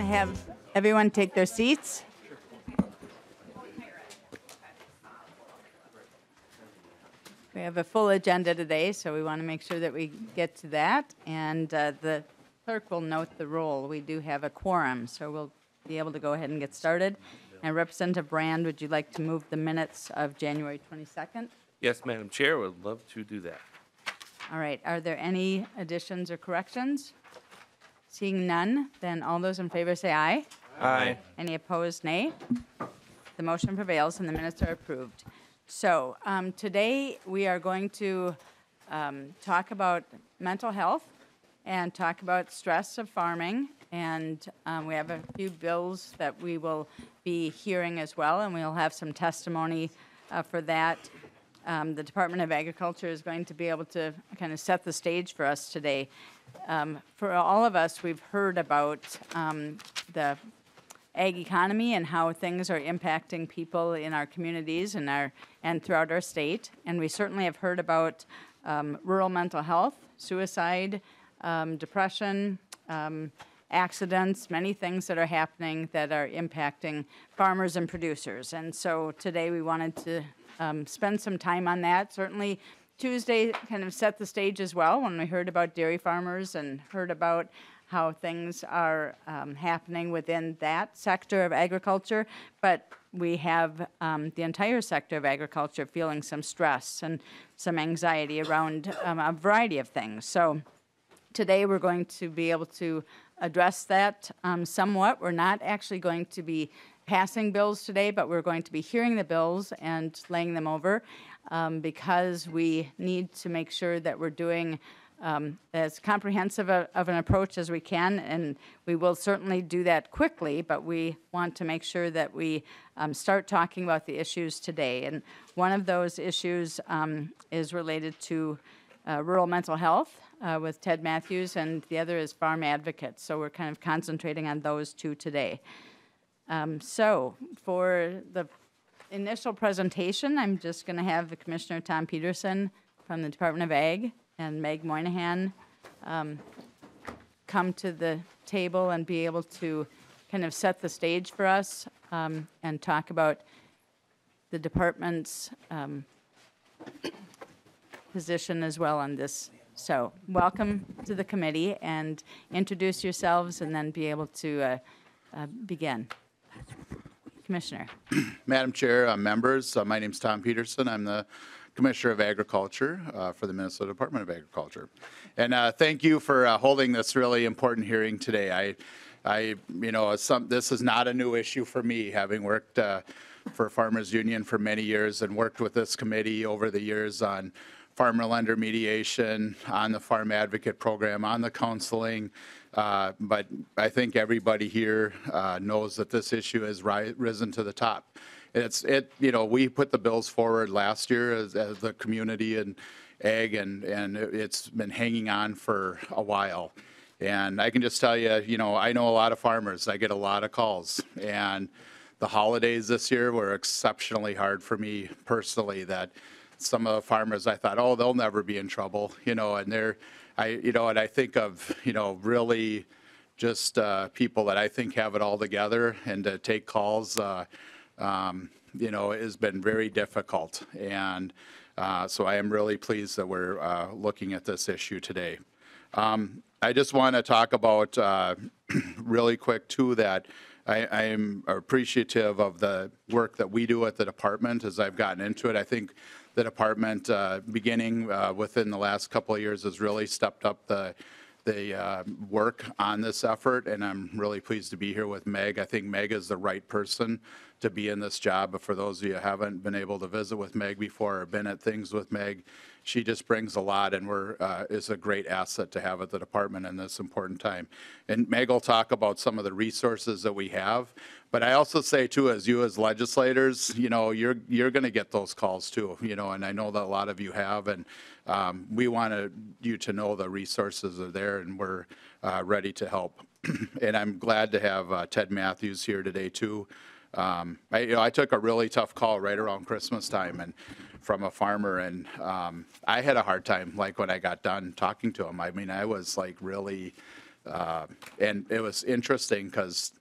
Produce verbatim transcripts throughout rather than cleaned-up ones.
and have everyone take their seats. We have a full agenda today, so we want to make sure that we get to that. And uh, the clerk will note the roll. We do have a quorum, so we'll be able to go ahead and get started. And Representative Brand, would you like to move the minutes of January twenty-second? Yes, Madam Chair, I would love to do that. All right. Are there any additions or corrections? Seeing none, then all those in favor say aye. Aye. Any opposed, nay? The motion prevails and the minutes are approved. So um, today we are going to um, talk about mental health and talk about stress of farming. And um, we have a few bills that we will be hearing as well, and we'll have some testimony uh, for that. Um, the Department of Agriculture is going to be able to kind of set the stage for us today. Um, for all of us, we've heard about um, the ag economy and how things are impacting people in our communities and, our, and throughout our state. And we certainly have heard about um, rural mental health, suicide, um, depression, um, accidents, many things that are happening that are impacting farmers and producers. And so today we wanted to Um, spend some time on that. Certainly Tuesday kind of set the stage as well when we heard about dairy farmers and heard about how things are um, happening within that sector of agriculture. But we have um, the entire sector of agriculture feeling some stress and some anxiety around um, a variety of things. So today we're going to be able to address that um, somewhat. We're not actually going to be passing bills today, but we're going to be hearing the bills and laying them over um, because we need to make sure that we're doing um, as comprehensive a, of an approach as we can, and we will certainly do that quickly, but we want to make sure that we um, start talking about the issues today. And one of those issues um, is related to uh, rural mental health uh, with Ted Matthews, and the other is farm advocates, so we're kind of concentrating on those two today. Um, so for the initial presentation, I'm just going to have the Commissioner Thom Petersen from the Department of Ag and Meg Moynihan um, come to the table and be able to kind of set the stage for us um, and talk about the department's um, position as well on this. So welcome to the committee, and introduce yourselves and then be able to uh, uh, begin. Commissioner. Madam Chair, uh, members, uh, my name is Thom Petersen. I'm the Commissioner of Agriculture uh, for the Minnesota Department of Agriculture. And uh, thank you for uh, holding this really important hearing today. I, I you know, some, this is not a new issue for me, having worked uh, for Farmers Union for many years and worked with this committee over the years on farmer-lender mediation, on the farm advocate program, on the counseling. Uh, but I think everybody here uh, knows that this issue has ri risen to the top. It's it you know we put the bills forward last year as, as the community and ag, and and it's been hanging on for a while. And I can just tell you, you know I know a lot of farmers. I get a lot of calls, and the holidays this year were exceptionally hard for me personally. That some of the farmers, I thought, oh, they'll never be in trouble, you know, and they're. I, you know, and I think of, you know, really just uh, people that I think have it all together, and to take calls, uh, um, you know, has been very difficult. And uh, so I am really pleased that we're uh, looking at this issue today. Um, I just want to talk about uh, really quick, too, that I, I am appreciative of the work that we do at the department as I've gotten into it. I think the department, uh, beginning uh, within the last couple of years, has really stepped up the the uh, work on this effort, and I'm really pleased to be here with Meg. I think Meg is the right person to be in this job. But for those of you who haven't been able to visit with Meg before or been at things with Meg, she just brings a lot, and we're uh, is a great asset to have at the department in this important time. And Meg will talk about some of the resources that we have. But I also say, too, as you as legislators, you know, you're you're going to get those calls, too, you know, and I know that a lot of you have, and um, we want you to know the resources are there, and we're uh, ready to help. And I'm glad to have uh, Ted Matthews here today, too. Um, I, you know, I took a really tough call right around Christmas time, and from a farmer, and um, I had a hard time, like, when I got done talking to him. I mean, I was, like, really Uh, and it was interesting because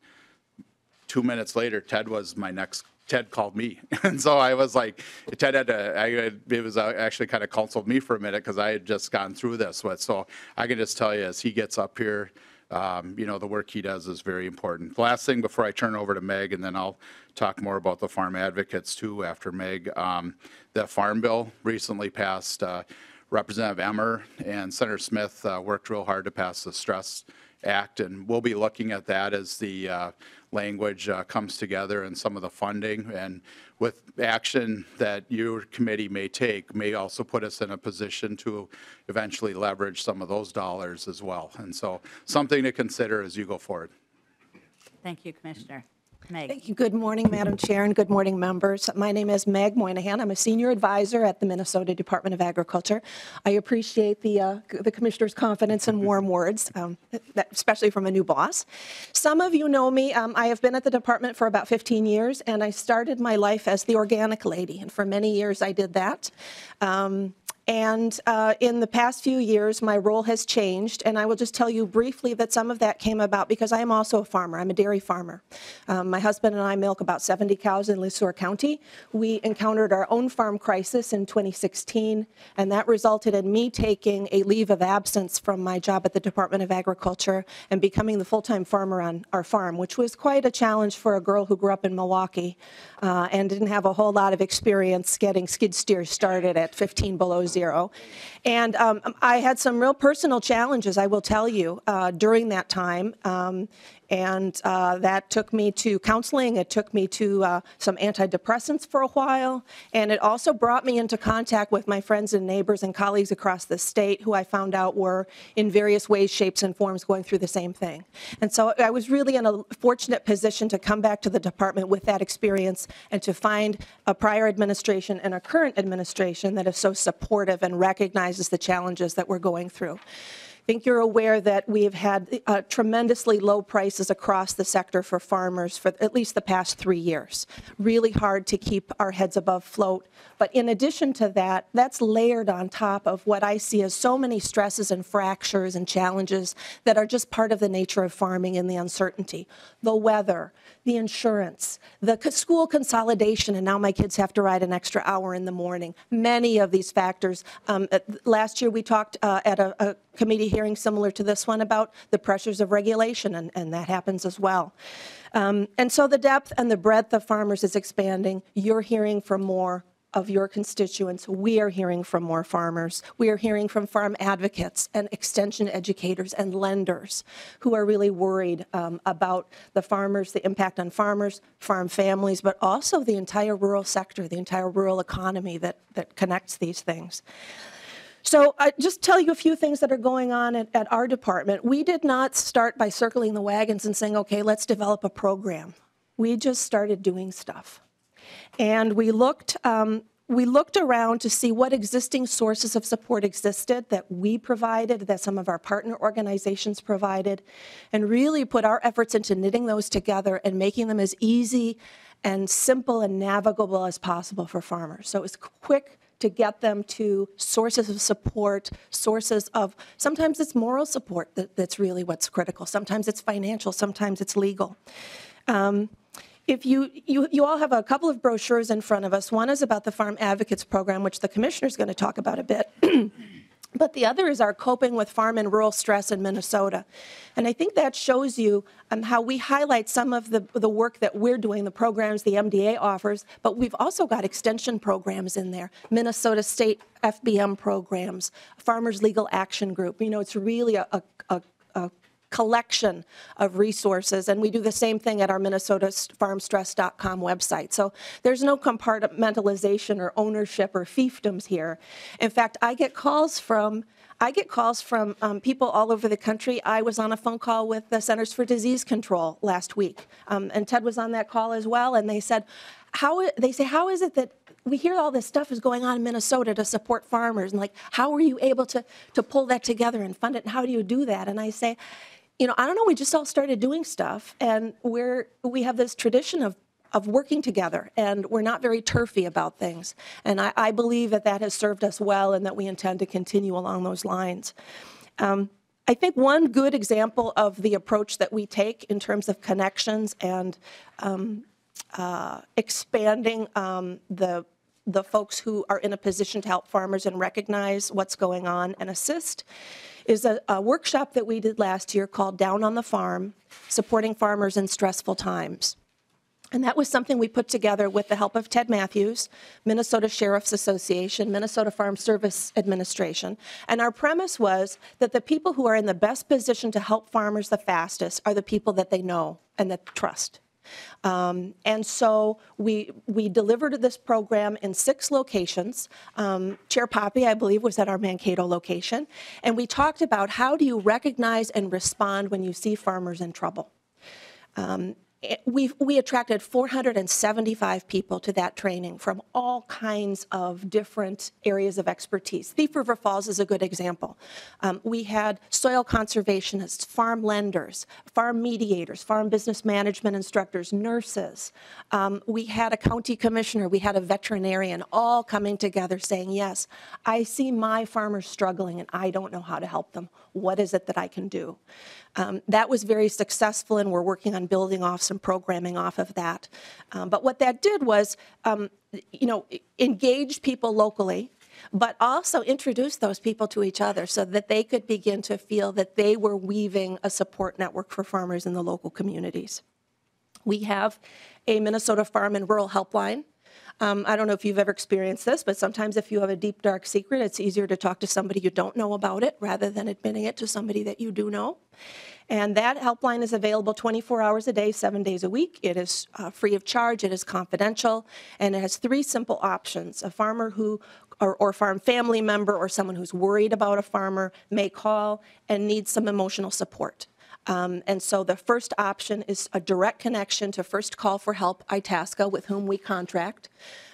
two minutes later, Ted was my next. Ted called me, and so I was like, Ted had to. I, it was actually kind of counseled me for a minute because I had just gone through this with. So I can just tell you, as he gets up here, um, you know, the work he does is very important. Last thing before I turn over to Meg, and then I'll talk more about the farm advocates too after Meg. Um, the farm bill recently passed. Uh, Representative Emmer and Senator Smith uh, worked real hard to pass the Stress Act, and we'll be looking at that as the uh, language uh, comes together and some of the funding, and with action that your committee may take may also put us in a position to eventually leverage some of those dollars as well. And so something to consider as you go forward. Thank you, Commissioner. Meg. Thank you. Good morning, Madam Chair, and good morning, members. My name is Meg Moynihan. I'm a senior advisor at the Minnesota Department of Agriculture. I appreciate the uh, the Commissioner's confidence and warm words, um, that, especially from a new boss. Some of you know me. Um, I have been at the department for about fifteen years, and I started my life as the organic lady, and for many years I did that. Um, And uh, in the past few years, my role has changed, and I will just tell you briefly that some of that came about because I am also a farmer. I'm a dairy farmer. Um, my husband and I milk about seventy cows in Le Sueur County. We encountered our own farm crisis in twenty sixteen, and that resulted in me taking a leave of absence from my job at the Department of Agriculture and becoming the full-time farmer on our farm, which was quite a challenge for a girl who grew up in Milwaukee uh, and didn't have a whole lot of experience getting skid steer started at fifteen below zero. And um, I had some real personal challenges, I will tell you, uh, during that time. Um, and uh, that took me to counseling. It took me to uh, some antidepressants for a while. And it also brought me into contact with my friends and neighbors and colleagues across the state who I found out were in various ways, shapes, and forms going through the same thing. And so I was really in a fortunate position to come back to the department with that experience and to find a prior administration and a current administration that is so supportive and recognizes the challenges that we're going through. I think you're aware that we've had uh, tremendously low prices across the sector for farmers for at least the past three years. Really hard to keep our heads above float. But in addition to that, that's layered on top of what I see as so many stresses and fractures and challenges that are just part of the nature of farming and the uncertainty. The weather, the insurance, the school consolidation, and now my kids have to ride an extra hour in the morning. Many of these factors. Um, last year we talked uh, at a, a committee here hearing similar to this one about the pressures of regulation, and, and that happens as well. Um, and so the depth and the breadth of farmers is expanding. You're hearing from more of your constituents. We are hearing from more farmers. We are hearing from farm advocates and extension educators and lenders who are really worried um, about the farmers, the impact on farmers, farm families, but also the entire rural sector, the entire rural economy that, that connects these things. So I just tell you a few things that are going on at, at our department. We did not start by circling the wagons and saying, okay, let's develop a program. We just started doing stuff. And we looked, um, we looked around to see what existing sources of support existed that we provided, that some of our partner organizations provided, and really put our efforts into knitting those together and making them as easy and simple and navigable as possible for farmers. So it was quick to get them to sources of support, sources of, sometimes it's moral support that, that's really what's critical. Sometimes it's financial, sometimes it's legal. Um, if you, you, you all have a couple of brochures in front of us. One is about the Farm Advocates Program, which the Commissioner's gonna talk about a bit. But the other is our Coping with Farm and Rural Stress in Minnesota. And I think that shows you um, how we highlight some of the, the work that we're doing, the programs the M D A offers, but we've also got extension programs in there, Minnesota State F B M programs, Farmers Legal Action Group. You know, it's really a, a, a, a collection of resources, and we do the same thing at our Minnesota Farm Stress dot com website. So there's no compartmentalization or ownership or fiefdoms here. In fact, I get calls from I get calls from um, people all over the country. I was on a phone call with the Centers for Disease Control last week, um, and Ted was on that call as well. And they said, "How?" They say, "How is it that we hear all this stuff is going on in Minnesota to support farmers? And like, how are you able to to pull that together and fund it? And how do you do that?" And I say, you know, I don't know, we just all started doing stuff, and we're, we have this tradition of, of working together, and we're not very turfy about things. And I, I believe that that has served us well, and that we intend to continue along those lines. Um, I think one good example of the approach that we take in terms of connections and um, uh, expanding um, the the folks who are in a position to help farmers and recognize what's going on and assist is a, a workshop that we did last year called Down on the Farm, Supporting Farmers in Stressful Times. And that was something we put together with the help of Ted Matthews, Minnesota Sheriff's Association, Minnesota Farm Service Administration. And our premise was that the people who are in the best position to help farmers the fastest are the people that they know and that trust. Um, and so we we delivered this program in six locations. Um, Chair Poppy, I believe, was at our Mankato location. And we talked about how do you recognize and respond when you see farmers in trouble. Um, it, we, we attracted four hundred seventy-five people to that training from all kinds of different areas of expertise. Thief River Falls is a good example. Um, we had soil conservationists, farm lenders, farm mediators, farm business management instructors, nurses. Um, we had a county commissioner, we had a veterinarian, all coming together saying, yes, I see my farmers struggling and I don't know how to help them. What is it that I can do? Um, that was very successful, and we're working on building off some programming off of that. Um, but what that did was, um, you know, engage people locally, but also introduce those people to each other so that they could begin to feel that they were weaving a support network for farmers in the local communities. We have a Minnesota Farm and Rural Helpline. Um, I don't know if you've ever experienced this, but sometimes if you have a deep, dark secret, it's easier to talk to somebody you don't know about it rather than admitting it to somebody that you do know. And that helpline is available twenty-four hours a day, seven days a week. It is uh, free of charge, it is confidential, and it has three simple options. A farmer who, or, or farm family member, or someone who's worried about a farmer may call and need some emotional support. Um, and so the first option is a direct connection to First Call for Help Itasca, with whom we contract.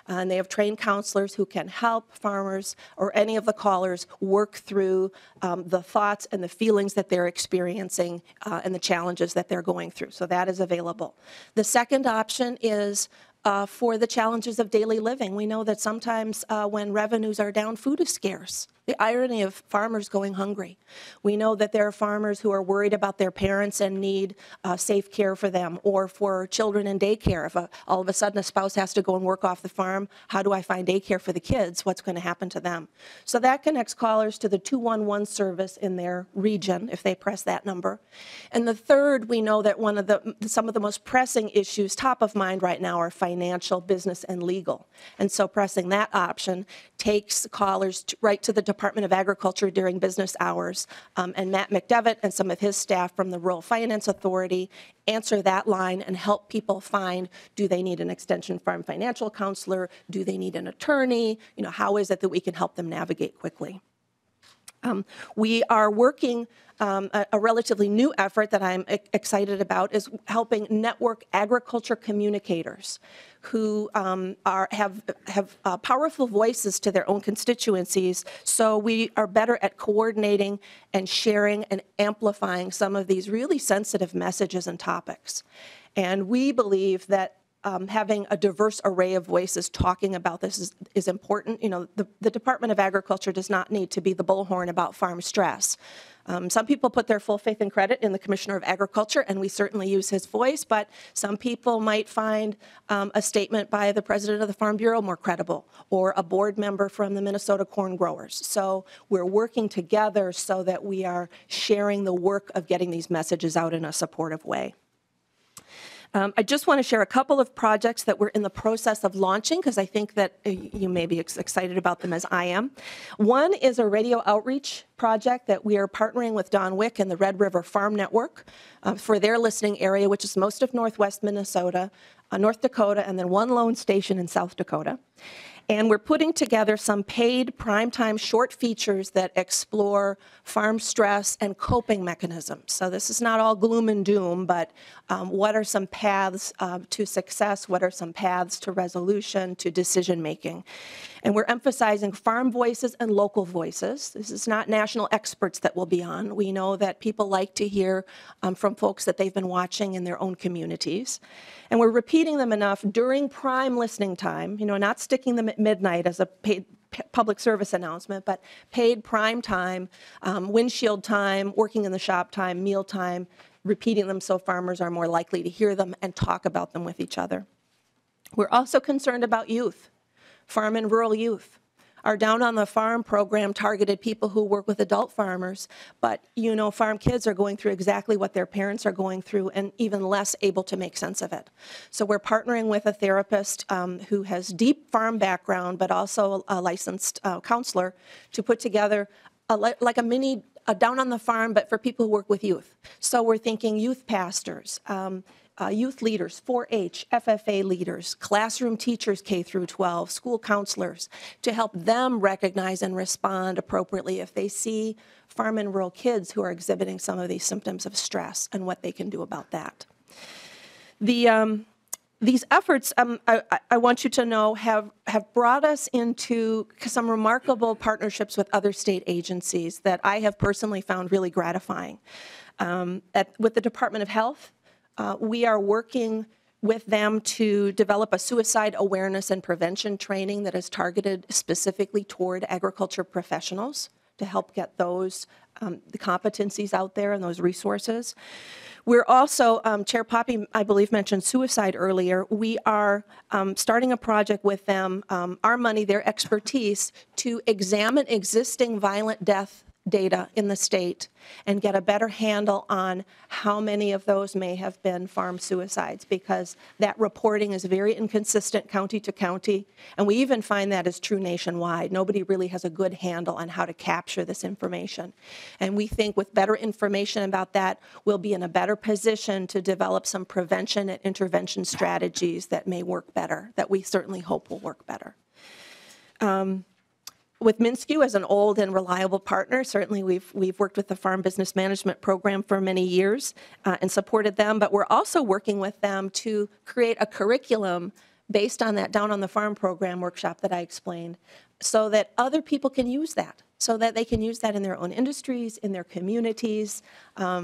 Uh, and they have trained counselors who can help farmers or any of the callers work through um, the thoughts and the feelings that they're experiencing uh, and the challenges that they're going through. So that is available. The second option is uh, for the challenges of daily living. We know that sometimes uh, when revenues are down, food is scarce. The irony of farmers going hungry. We know that there are farmers who are worried about their parents and need uh, safe care for them, or for children in daycare. If a, all of a sudden a spouse has to go and work off the farm, how do I find daycare for the kids? What's going to happen to them? So that connects callers to the two one one service in their region if they press that number. And the third, we know that one of the some of the most pressing issues top of mind right now are financial, business, and legal. And so pressing that option takes callers to, right to the Department of Agriculture during business hours, um, and Matt McDevitt and some of his staff from the Rural Finance Authority answer that line and help people find, do they need an extension farm financial counselor? Do they need an attorney? You know, how is it that we can help them navigate quickly? Um, we are working um, a, a relatively new effort that I'm excited about is helping network agriculture communicators who um, are, have, have uh, powerful voices to their own constituencies, so we are better at coordinating and sharing and amplifying some of these really sensitive messages and topics. And we believe that Um, having a diverse array of voices talking about this is, is important. You know, the, the Department of Agriculture does not need to be the bullhorn about farm stress. Um, some people put their full faith and credit in the Commissioner of Agriculture, and we certainly use his voice, but some people might find um, a statement by the President of the Farm Bureau more credible, or a board member from the Minnesota Corn Growers. So we're working together so that we are sharing the work of getting these messages out in a supportive way. Um, I just want to share a couple of projects that we're in the process of launching, because I think that uh, you may be as excited about them as I am. One is a radio outreach project that we are partnering with Don Wick and the Red River Farm Network uh, for their listening area, which is most of Northwest Minnesota, uh, North Dakota, and then one lone station in South Dakota. And we're putting together some paid primetime short features that explore farm stress and coping mechanisms. So this is not all gloom and doom, but um, what are some paths uh, to success? What are some paths to resolution, to decision making? And we're emphasizing farm voices and local voices. This is not national experts that will be on. We know that people like to hear um, from folks that they've been watching in their own communities. And we're repeating them enough during prime listening time, you know, not sticking them at midnight as a paid public service announcement, but paid prime time, um, windshield time, working in the shop time, meal time, repeating them so farmers are more likely to hear them and talk about them with each other. We're also concerned about youth. Farm and rural youth. Our Down on the Farm program targeted people who work with adult farmers, but you know, farm kids are going through exactly what their parents are going through and even less able to make sense of it. So we're partnering with a therapist um, who has deep farm background, but also a licensed uh, counselor to put together a, like a mini a Down on the Farm, but for people who work with youth. So we're thinking youth pastors, um, Uh, youth leaders, four H, F F A leaders, classroom teachers K through twelve, school counselors, to help them recognize and respond appropriately if they see farm and rural kids who are exhibiting some of these symptoms of stress and what they can do about that. The, um, these efforts, um, I, I want you to know, have, have brought us into some remarkable partnerships with other state agencies that I have personally found really gratifying. Um, at, with the Department of Health, Uh, we are working with them to develop a suicide awareness and prevention training that is targeted specifically toward agriculture professionals to help get those um, the competencies out there and those resources. We're also, um, Chair Poppy, I believe, mentioned suicide earlier. We are um, starting a project with them, um, our money, their expertise, to examine existing violent death data in the state and get a better handle on how many of those may have been farm suicides, because that reporting is very inconsistent county to county, and we even find that is true nationwide. Nobody really has a good handle on how to capture this information, and we think with better information about that, we'll be in a better position to develop some prevention and intervention strategies that may work better, that we certainly hope will work better. Um, With MinSCU as an old and reliable partner, certainly we've, we've worked with the Farm Business Management Program for many years uh, and supported them, but we're also working with them to create a curriculum based on that Down on the Farm program workshop that I explained, so that other people can use that, so that they can use that in their own industries, in their communities. Um,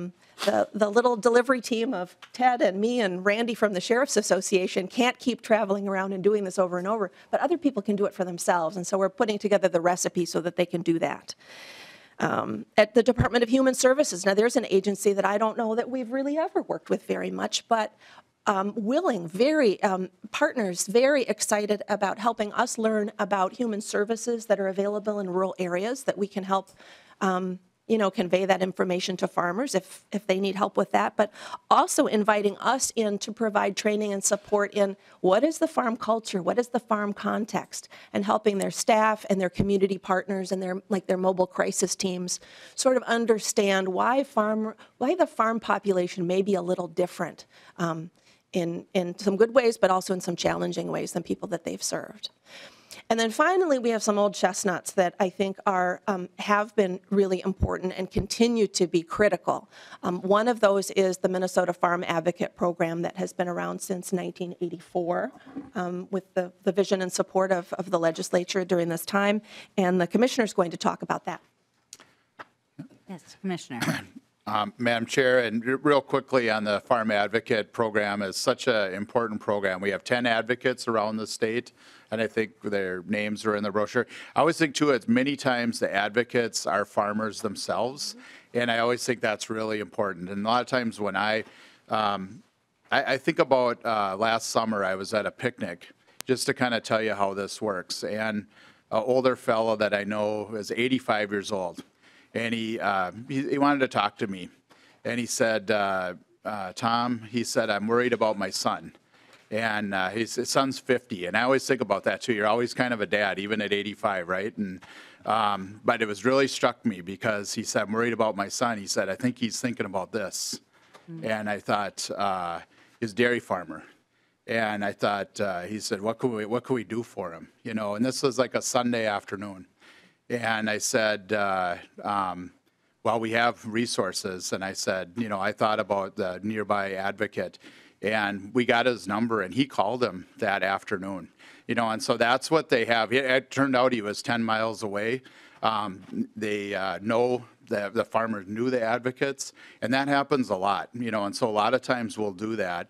the, the little delivery team of Ted and me and Randy from the Sheriff's Association can't keep traveling around and doing this over and over, but other people can do it for themselves, and so we're putting together the recipe so that they can do that. Um, at the Department of Human Services, now there's an agency that I don't know that we've really ever worked with very much, but Um, willing, very um, partners, very excited about helping us learn about human services that are available in rural areas that we can help, um, you know, convey that information to farmers if, if they need help with that, but also inviting us in to provide training and support in what is the farm culture, what is the farm context, and helping their staff and their community partners and their, like their mobile crisis teams, sort of understand why farm, why the farm population may be a little different. Um, In, in some good ways, but also in some challenging ways than people that they've served. And then finally, we have some old chestnuts that I think are, um, have been really important and continue to be critical. Um, one of those is the Minnesota Farm Advocate Program that has been around since nineteen eighty-four, um, with the, the vision and support of, of the legislature during this time. And the commissioner is going to talk about that. Yes, Commissioner. Um, Madam Chair, and real quickly on the Farm Advocate Program, is such an important program. We have ten advocates around the state, and I think their names are in the brochure. I always think, too, it's many times the advocates are farmers themselves, and I always think that's really important. And a lot of times when I, um, I, I think about uh, last summer, I was at a picnic, just to kind of tell you how this works. And an older fellow that I know is eighty-five years old. And he, uh, he, he wanted to talk to me. And he said, uh, uh, Tom, he said, I'm worried about my son. And uh, his, his son's fifty. And I always think about that, too. You're always kind of a dad, even at eighty-five, right? And um, but it was really struck me because he said, I'm worried about my son. He said, I think he's thinking about this. Mm-hmm. And I thought, uh, he's a dairy farmer. And I thought, uh, he said, what could we, what could we do for him? You know, and this was like a Sunday afternoon. And I said, uh, um, well, we have resources. And I said, you know, I thought about the nearby advocate. And we got his number, and he called him that afternoon. You know, and so that's what they have. It, it turned out he was ten miles away. Um, they uh, know, the, the farmers knew the advocates. And that happens a lot, you know. And so a lot of times we'll do that.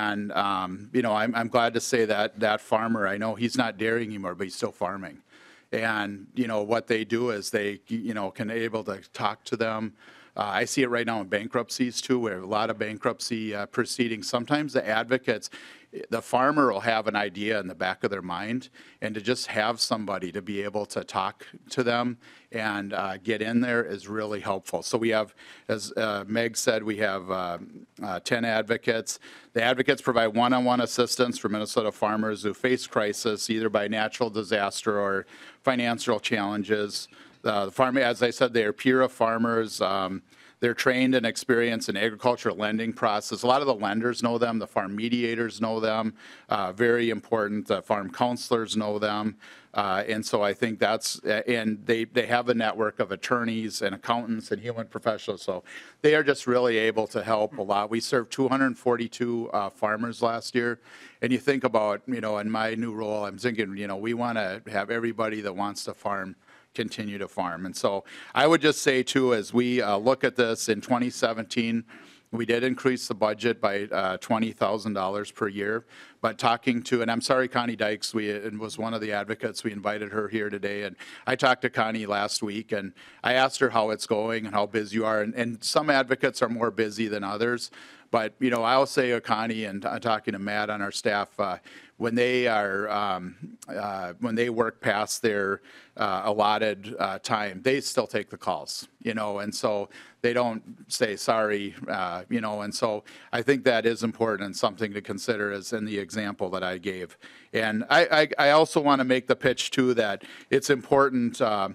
And, um, you know, I'm, I'm glad to say that that farmer, I know he's not dairying anymore, but he's still farming. And, you know, what they do is they, you know, can able to talk to them. Uh, I see it right now in bankruptcies, too, where a lot of bankruptcy uh, proceedings. Sometimes the advocates, the farmer will have an idea in the back of their mind, and to just have somebody to be able to talk to them and uh, get in there is really helpful. So we have, as uh, Meg said, we have uh, uh, ten advocates. The advocates provide one-on-one assistance for Minnesota farmers who face crisis, either by natural disaster or financial challenges. Uh, the farm, as I said, they are P I R A farmers. Um, they're trained and experienced in agricultural lending process. A lot of the lenders know them. The farm mediators know them. Uh, very important. The farm counselors know them. Uh, and so I think that's, and they, they have a network of attorneys and accountants and human professionals. So they are just really able to help a lot. We served two hundred forty-two uh, farmers last year. And you think about, you know, in my new role, I'm thinking, you know, we want to have everybody that wants to farm continue to farm. And so I would just say too, as we uh, look at this in twenty seventeen, we did increase the budget by uh, twenty thousand dollars per year, but talking to, and I'm sorry, Connie Dykes, we and was one of the advocates, we invited her here today, and I talked to Connie last week, and I asked her how it's going and how busy you are, and, and some advocates are more busy than others, but, you know, I'll say to Connie and uh, talking to Matt on our staff, uh, when they are, um, uh, when they work past their uh, allotted uh, time, they still take the calls, you know, and so they don't say sorry, uh, you know, and so I think that is important and something to consider as in the example that I gave. And I, I, I also want to make the pitch too that it's important uh,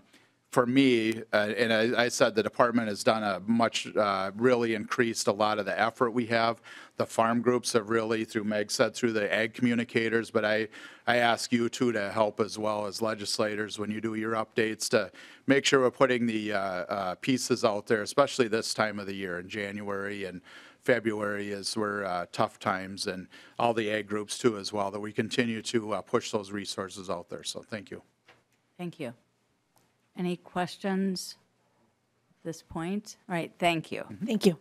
for me, uh, and I, I said the department has done a much, uh, really increased a lot of the effort we have. The farm groups have really, through Meg said, through the ag communicators, but I, I ask you too to help as well as legislators when you do your updates to make sure we're putting the uh, uh, pieces out there, especially this time of the year in January and February is where uh, tough times and all the ag groups too as well, that we continue to uh, push those resources out there. So thank you. Thank you. Any questions at this point? All right, thank you. Mm-hmm. Thank you.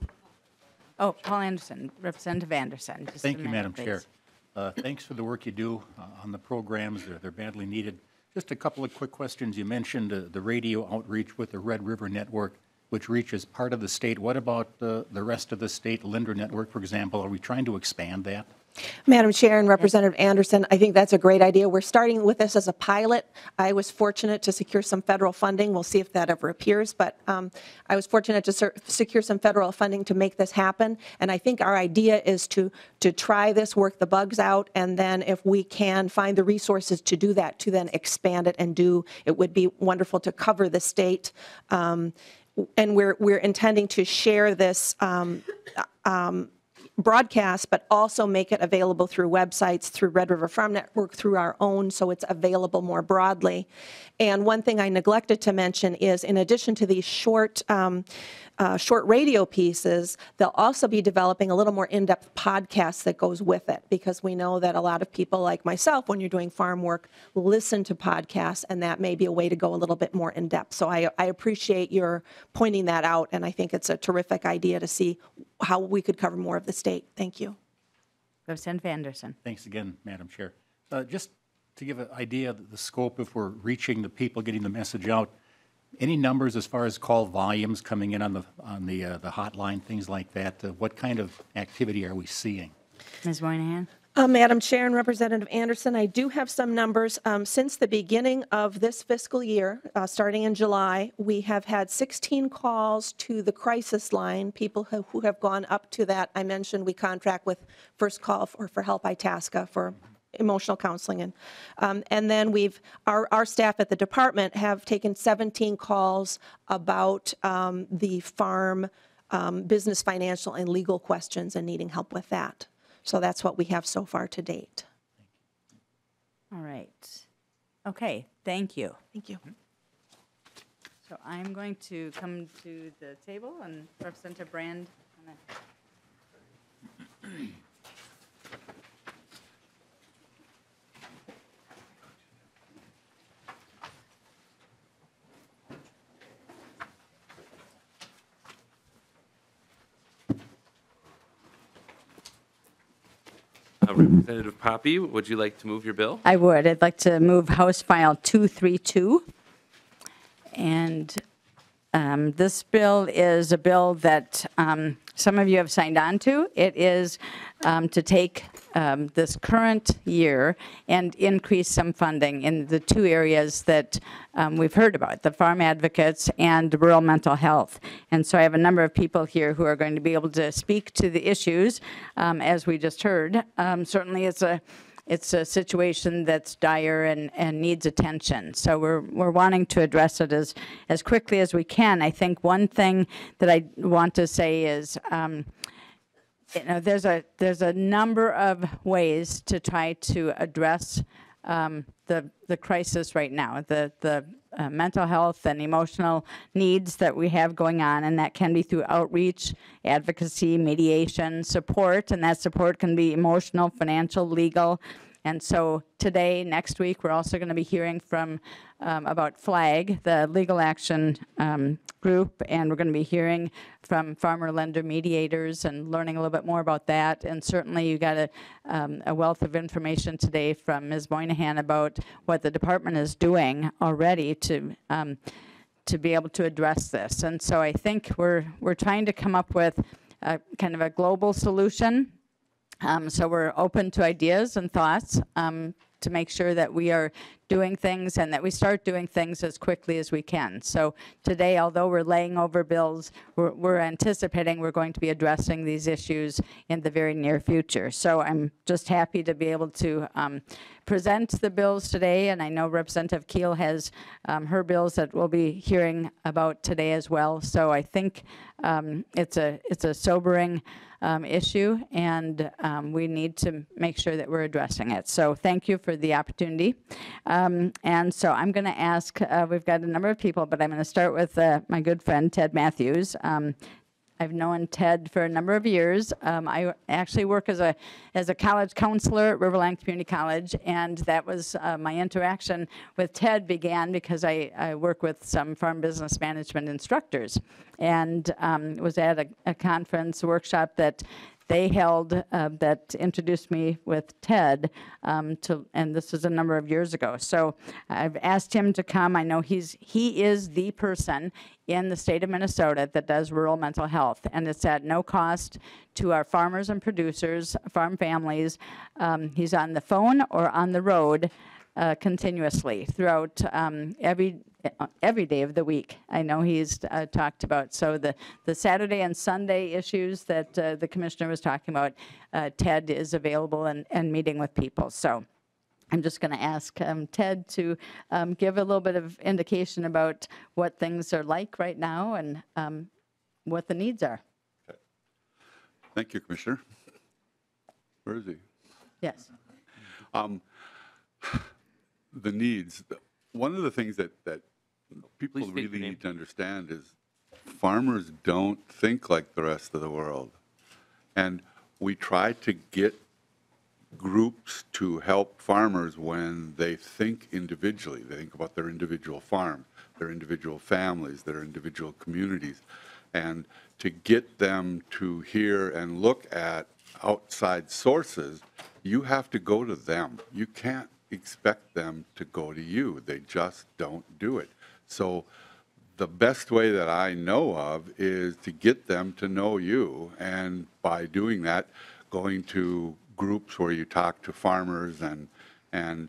Oh, Paul Anderson, Representative Anderson. Just Thank you, minute, Madam please. Chair. Uh, thanks for the work you do uh, on the programs. They're, they're badly needed. Just a couple of quick questions. You mentioned uh, the radio outreach with the Red River Network, which reaches part of the state. What about uh, the rest of the state, Linder Network, for example? Are we trying to expand that? Madam Chair and Representative Anderson, I think that's a great idea. We're starting with this as a pilot. I was fortunate to secure some federal funding. We'll see if that ever appears, but um, I was fortunate to secure some federal funding to make this happen. And I think our idea is to, to try this, work the bugs out, and then if we can find the resources to do that, to then expand it and do, it would be wonderful to cover the state. Um, and we're, we're intending to share this um, um, broadcast, but also make it available through websites, through Red River Farm Network, through our own, so it's available more broadly. And one thing I neglected to mention is, in addition to these short um, uh, short radio pieces, they'll also be developing a little more in-depth podcast that goes with it, because we know that a lot of people like myself, when you're doing farm work, listen to podcasts, and that may be a way to go a little bit more in-depth. So I, I appreciate your pointing that out, and I think it's a terrific idea to see how we could cover more of the state. Thank you. Representative Anderson. Thanks again, Madam Chair. Uh, just to give an idea of the scope, if we're reaching the people, getting the message out, any numbers as far as call volumes coming in on the on the uh, the hotline, things like that, uh, what kind of activity are we seeing? Miz Moynihan. Uh, Madam Chair and Representative Anderson, I do have some numbers. Um, since the beginning of this fiscal year, uh, starting in July, we have had sixteen calls to the crisis line, people who, who have gone up to that. I mentioned we contract with First Call for, for Help Itasca for emotional counseling, and um, and then we've our, our staff at the department have taken seventeen calls about um, the farm um, business, financial, and legal questions and needing help with that. So that's what we have so far to date. All right. Okay, thank you. Thank you. So I'm going to come to the table and Representative Brand. Uh, Representative Poppy, would you like to move your bill? I would. I'd like to move House File two thirty-two. And um, this bill is a bill that um, some of you have signed on to. It is um, to take um, this current year and increase some funding in the two areas that um, we've heard about, the farm advocates and rural mental health. And so I have a number of people here who are going to be able to speak to the issues, um, as we just heard. Um, certainly it's a It's a situation that's dire and, and needs attention. So we're, we're wanting to address it as, as quickly as we can. I think one thing that I want to say is, um, you know, there's a, there's a number of ways to try to address um, the, the crisis right now, the, the uh, mental health and emotional needs that we have going on, and that can be through outreach, advocacy, mediation, support, and that support can be emotional, financial, legal. And so today, next week, we're also going to be hearing from um, about FLAG, the Legal Action um, Group, and we're going to be hearing from farmer lender mediators and learning a little bit more about that. And certainly you got a, um, a wealth of information today from Miz Moynihan about what the department is doing already to um, to be able to address this. And so I think we're, we're trying to come up with a, kind of a global solution. Um, so we're open to ideas and thoughts um, to make sure that we are doing things and that we start doing things as quickly as we can. So today, although we're laying over bills, we're, we're anticipating we're going to be addressing these issues in the very near future. So I'm just happy to be able to um, present the bills today, and I know Representative Kiel has um, her bills that we'll be hearing about today as well. So I think um, it's a it's a sobering Um, issue, and um, we need to make sure that we're addressing it. So thank you for the opportunity. Um, and so I'm going to ask, uh, we've got a number of people, but I'm going to start with uh, my good friend Ted Matthews. Um, I've known Ted for a number of years. Um, I actually work as a as a college counselor at Riverland Community College, and that was uh, my interaction with Ted began because I, I work with some farm business management instructors, and um, was at a, a conference workshop that they held uh, that introduced me with Ted, um, to, and this is a number of years ago. So I've asked him to come. I know he's he is the person in the state of Minnesota that does rural mental health, and it's at no cost to our farmers and producers, farm families. Um, he's on the phone or on the road uh, continuously throughout um, every every day of the week. I know he's uh, talked about, so the, the Saturday and Sunday issues that uh, the commissioner was talking about, uh, Ted is available and, and meeting with people. So I'm just going to ask um, Ted to um, give a little bit of indication about what things are like right now and um, what the needs are. Okay. Thank you, Commissioner. Where is he? Yes. Um, the needs. One of the things that, that people really need to understand is farmers don't think like the rest of the world. And we try to get groups to help farmers when they think individually. They think about their individual farm, their individual families, their individual communities. And to get them to hear and look at outside sources, you have to go to them. You can't expect them to go to you. They just don't do it. So the best way that I know of is to get them to know you, and by doing that, going to groups where you talk to farmers, and and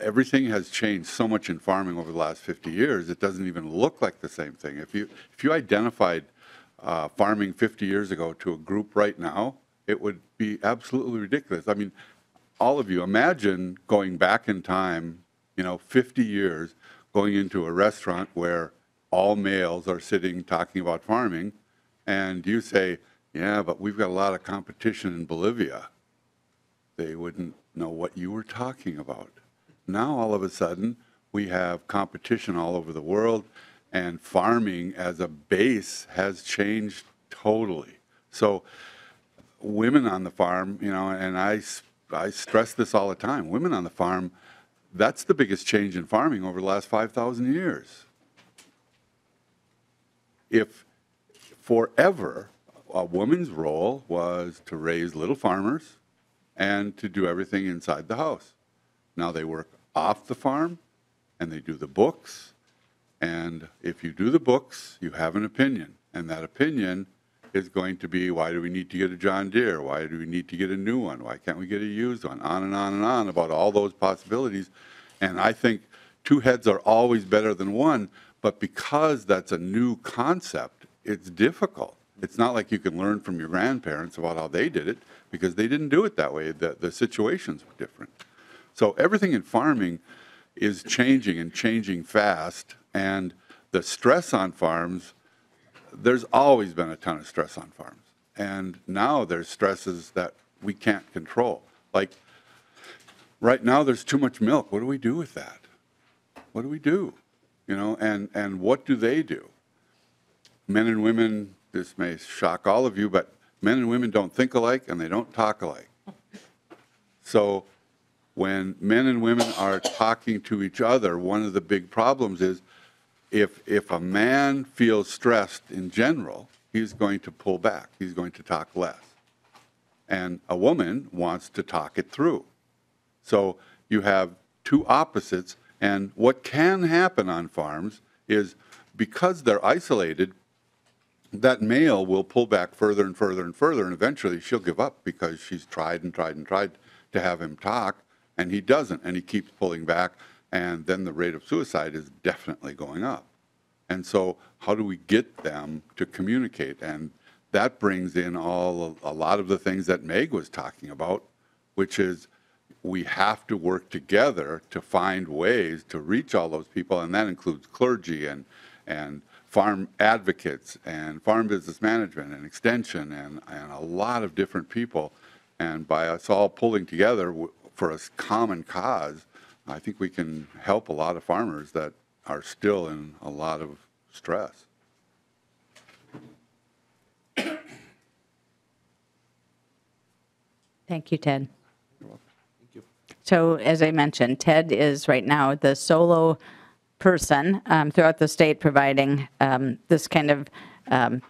everything has changed so much in farming over the last fifty years, it doesn't even look like the same thing. If you if you identified uh, farming fifty years ago to a group right now, it would be absolutely ridiculous. I mean, all of you, imagine going back in time, you know, fifty years, going into a restaurant where all males are sitting talking about farming, and you say, yeah, but we've got a lot of competition in Bolivia. They wouldn't know what you were talking about. Now, all of a sudden, we have competition all over the world, and farming as a base has changed totally. So women on the farm, you know, and I I stress this all the time. Women on the farm, that's the biggest change in farming over the last five thousand years. If forever a woman's role was to raise little farmers and to do everything inside the house. Now they work off the farm and they do the books. And if you do the books, you have an opinion. And that opinion is going to be, why do we need to get a John Deere? Why do we need to get a new one? Why can't we get a used one? On and on and on about all those possibilities. And I think two heads are always better than one, but because that's a new concept, it's difficult. It's not like you can learn from your grandparents about how they did it, because they didn't do it that way. The, the situations were different. So everything in farming is changing and changing fast, and the stress on farms, there's always been a ton of stress on farms. And now there's stresses that we can't control. Like right now there's too much milk. What do we do with that? What do we do? You know, and, and what do they do? Men and women, this may shock all of you, but men and women don't think alike and they don't talk alike. So when men and women are talking to each other, one of the big problems is if, if a man feels stressed in general, he's going to pull back. He's going to talk less. And a woman wants to talk it through. So you have two opposites. And what can happen on farms is, because they're isolated, that male will pull back further and further and further, and eventually she'll give up because she's tried and tried and tried to have him talk, and he doesn't, and he keeps pulling back, and then the rate of suicide is definitely going up. And so how do we get them to communicate? And that brings in all a lot of the things that Meg was talking about, which is we have to work together to find ways to reach all those people, and that includes clergy and and farm advocates and farm business management and extension and, and a lot of different people. And by us all pulling together for a common cause, I think we can help a lot of farmers that are still in a lot of stress. Thank you, Ted. You're welcome. Thank you. So as I mentioned, Ted is right now the solo person um, throughout the state providing um, this kind of um,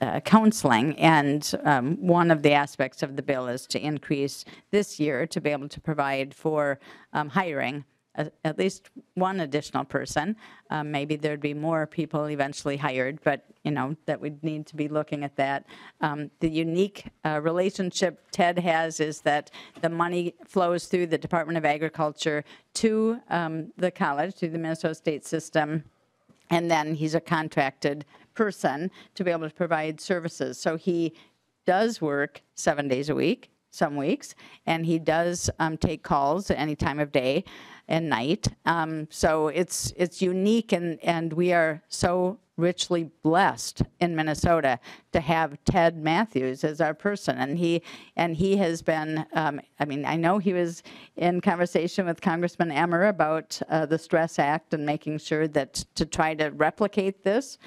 uh, counseling, and um, one of the aspects of the bill is to increase this year to be able to provide for um, hiring a, at least one additional person. Um, maybe there'd be more people eventually hired, but you know that we'd need to be looking at that. Um, the unique uh, relationship Ted has is that the money flows through the Department of Agriculture to um, the college, through the Minnesota state system, and then he's a contracted person to be able to provide services. So he does work seven days a week, some weeks, and he does um, take calls at any time of day and night. Um, so it's it's unique, and, and we are so richly blessed in Minnesota to have Ted Matthews as our person. And he and he has been, um, I mean, I know he was in conversation with Congressman Emmer about uh, the Stress Act and making sure that to try to replicate this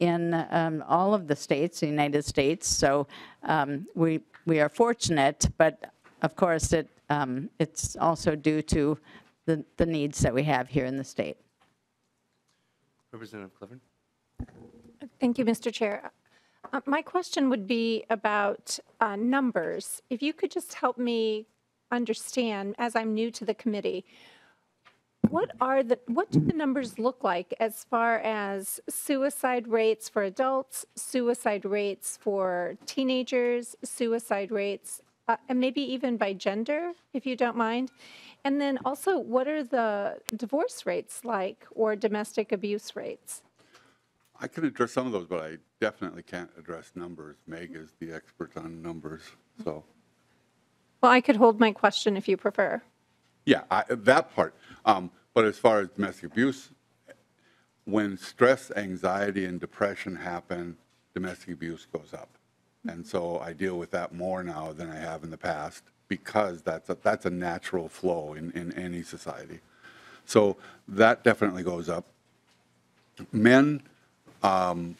in um, all of the states, the United States. So um, we, we are fortunate, but of course it um, it's also due to the, the needs that we have here in the state. Representative Clifford. Thank you, Mister Chair. Uh, my question would be about uh, numbers. If you could just help me understand, as I'm new to the committee, what are the what do the numbers look like as far as suicide rates for adults, suicide rates for teenagers, suicide rates, uh, and maybe even by gender, if you don't mind? And then also, what are the divorce rates like, or domestic abuse rates? I can address some of those, but I definitely can't address numbers. Meg is the expert on numbers, so. Well, I could hold my question if you prefer. Yeah, I, that part. Um, but as far as domestic abuse, when stress, anxiety, and depression happen, domestic abuse goes up. And so I deal with that more now than I have in the past, because that's a, that's a natural flow in, in any society. So that definitely goes up. Men um,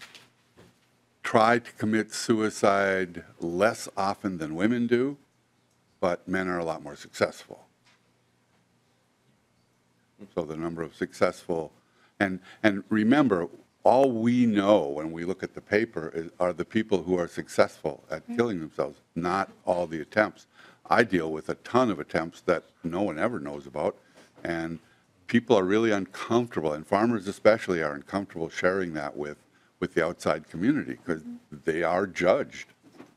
try to commit suicide less often than women do, but men are a lot more successful. So the number of successful, and and remember, all we know when we look at the paper is, are the people who are successful at killing themselves, not all the attempts. I deal with a ton of attempts that no one ever knows about, and people are really uncomfortable, and farmers especially are uncomfortable sharing that with with the outside community because they are judged.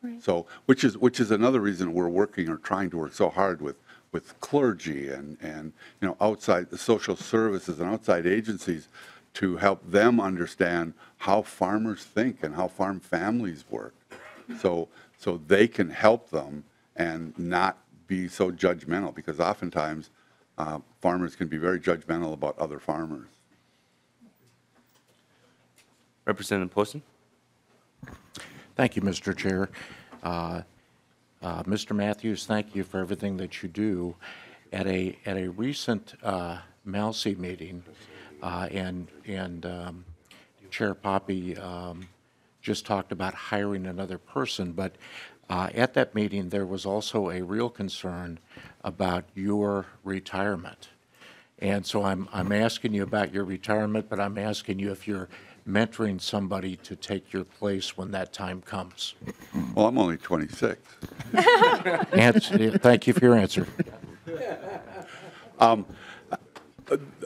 Right. So which is which is another reason we're working or trying to work so hard with with clergy and and you know outside the social services and outside agencies to help them understand how farmers think and how farm families work, so so they can help them and not be so judgmental, because oftentimes uh, farmers can be very judgmental about other farmers. Representative Poston. Thank you, Mister Chair. Uh, uh, Mister Matthews, thank you for everything that you do. At a at a recent uh, M A L S I meeting, uh, and and um, Chair Poppy um, just talked about hiring another person, but uh, at that meeting there was also a real concern about your retirement, and so I'm I'm asking you about your retirement, but I'm asking you if you're mentoring somebody to take your place when that time comes. Well, I'm only twenty-six. Answer, thank you for your answer. Um,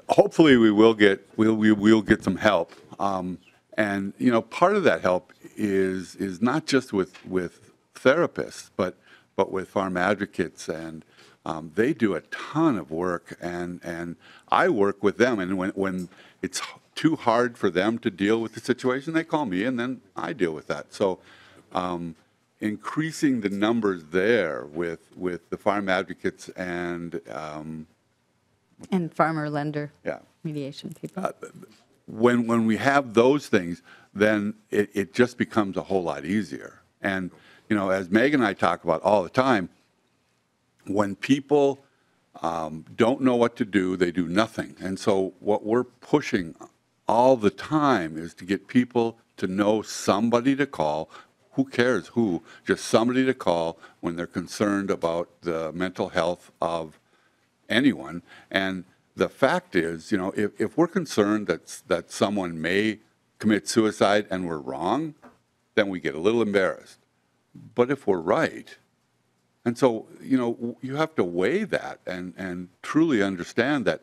hopefully, we will get we'll, we will get some help, um, and you know, part of that help is is not just with with therapists, but but with farm advocates, and um, they do a ton of work, and and I work with them, and when when it's too hard for them to deal with the situation, they call me and then I deal with that. So um, increasing the numbers there with with the farm advocates and um, and farmer lender yeah. mediation people. Uh, when when we have those things, then it, it just becomes a whole lot easier. And you know, as Meg and I talk about all the time, when people um, don't know what to do, they do nothing. And so what we're pushing all the time is to get people to know somebody to call. Who cares who? Just somebody to call when they're concerned about the mental health of anyone. And the fact is, you know, if, if we're concerned that, that someone may commit suicide and we're wrong, then we get a little embarrassed. But if we're right, and so, you know, you have to weigh that and, and truly understand that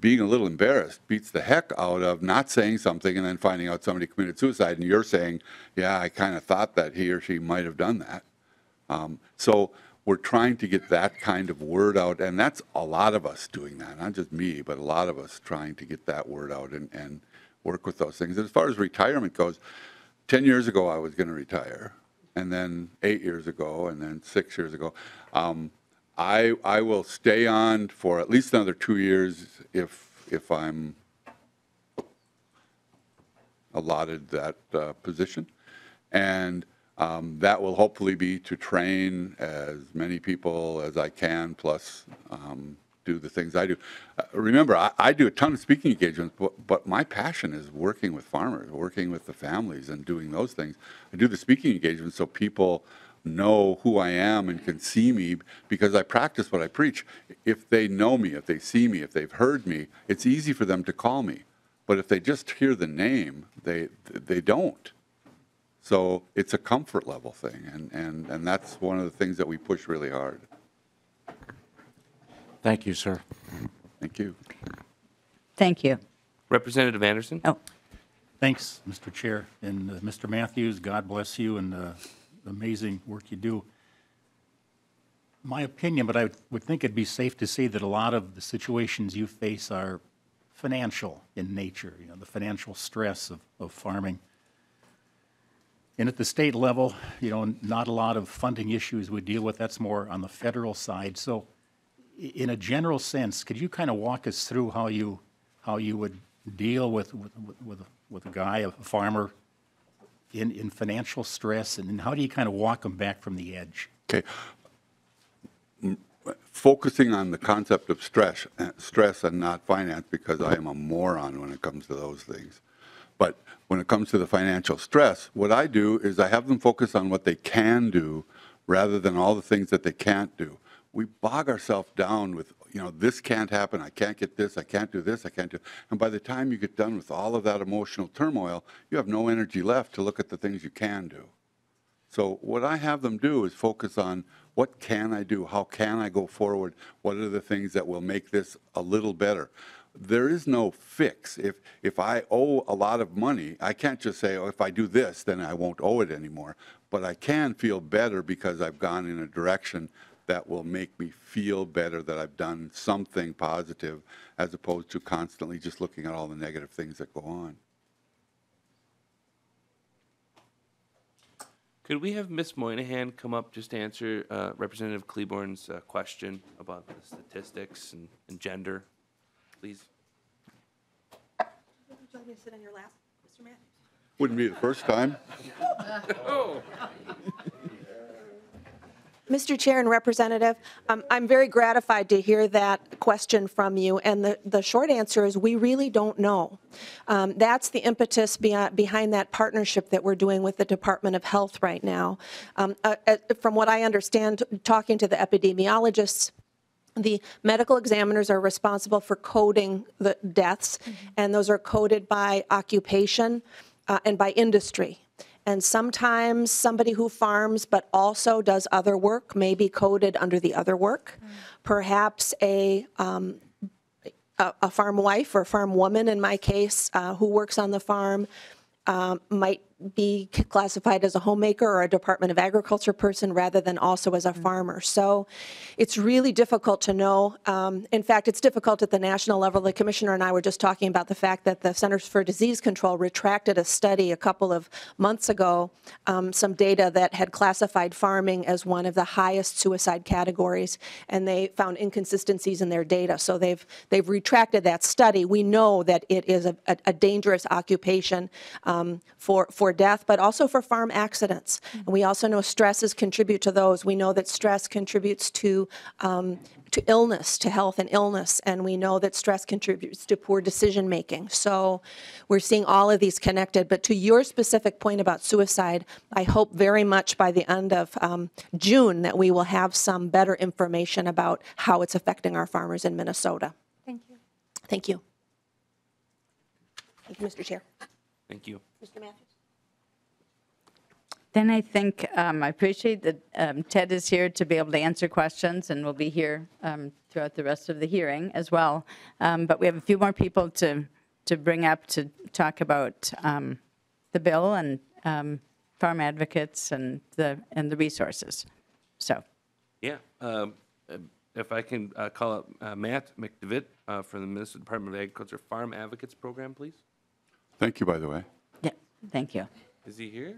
being a little embarrassed beats the heck out of not saying something and then finding out somebody committed suicide and you're saying, yeah, I kind of thought that he or she might have done that. Um, so we're trying to get that kind of word out, and that's a lot of us doing that, not just me, but a lot of us trying to get that word out and, and work with those things. And as far as retirement goes, ten years ago I was going to retire, and then eight years ago, and then six years ago. Um, I, I will stay on for at least another two years if, if I'm allotted that uh, position. And um, that will hopefully be to train as many people as I can, plus um, do the things I do. Uh, remember, I, I do a ton of speaking engagements, but, but my passion is working with farmers, working with the families and doing those things. I do the speaking engagements so people know who I am and can see me, because I practice what I preach. If they know me, if they see me, if they've heard me, it's easy for them to call me. But if they just hear the name, they they don't. So it's a comfort level thing, and and and that's one of the things that we push really hard. Thank you, sir. Thank you. Thank you. Representative Anderson. Oh, thanks, Mister Chair, and uh, Mister Matthews, God bless you, and uh, amazing work you do. My opinion, but I would think it'd be safe to say that a lot of the situations you face are financial in nature, you know, the financial stress of, of farming. And at the state level, you know, not a lot of funding issues we deal with. That's more on the federal side. So in a general sense, could you kind of walk us through how you how you would deal with with, with, with a guy, a farmer, In, in financial stress, and how do you kind of walk them back from the edge? Okay. Focusing on the concept of stress, stress and not finance, because I am a moron when it comes to those things. But when it comes to the financial stress, what I do is I have them focus on what they can do rather than all the things that they can't do. We bog ourselves down with, you know, this can't happen, I can't get this, I can't do this, I can't do... And by the time you get done with all of that emotional turmoil, you have no energy left to look at the things you can do. So what I have them do is focus on what can I do? How can I go forward? What are the things that will make this a little better? There is no fix. If, if I owe a lot of money, I can't just say, oh, if I do this, then I won't owe it anymore. But I can feel better because I've gone in a direction that will make me feel better that I've done something positive, as opposed to constantly just looking at all the negative things that go on. Could we have Miz Moynihan come up just to answer uh, Representative Cleborn's uh, question about the statistics and, and gender, please? Would you like me to sit on your lap, Mister Matthews? Wouldn't be the first time. Oh. Mister Chair and Representative, um, I'm very gratified to hear that question from you, and the, the short answer is we really don't know. Um, that's the impetus beyond, behind that partnership that we're doing with the Department of Health right now. Um, uh, uh, from what I understand, talking to the epidemiologists, the medical examiners are responsible for coding the deaths, mm-hmm. and those are coded by occupation uh, and by industry. And sometimes somebody who farms but also does other work may be coded under the other work. Mm. Perhaps a, um, a, a farm wife or farm woman, in my case, uh, who works on the farm um, might be classified as a homemaker or a Department of Agriculture person rather than also as a mm. farmer. So it's really difficult to know. Um, in fact, it's difficult at the national level. The commissioner and I were just talking about the fact that the Centers for Disease Control retracted a study a couple of months ago, um, some data that had classified farming as one of the highest suicide categories, and they found inconsistencies in their data. So they've they've retracted that study. We know that it is a, a, a dangerous occupation um, for, for death, but also for farm accidents. And we also know stresses contribute to those. We know that stress contributes to um, to illness, to health and illness, and we know that stress contributes to poor decision making. So we're seeing all of these connected. But to your specific point about suicide, I hope very much by the end of um, June that we will have some better information about how it's affecting our farmers in Minnesota. Thank you. Thank you. Thank you, Mister Chair. Thank you. Mister Matthews. Then I think um, I appreciate that um, Ted is here to be able to answer questions, and will be here um, throughout the rest of the hearing as well. Um, but we have a few more people to to bring up to talk about um, the bill and um, farm advocates and the and the resources. So, yeah, um, if I can uh, call up uh, Matt McDevitt uh, from the Minnesota Department of Agriculture Farm Advocates Program, please. Thank you, by the way. Yeah, thank you. Is he here?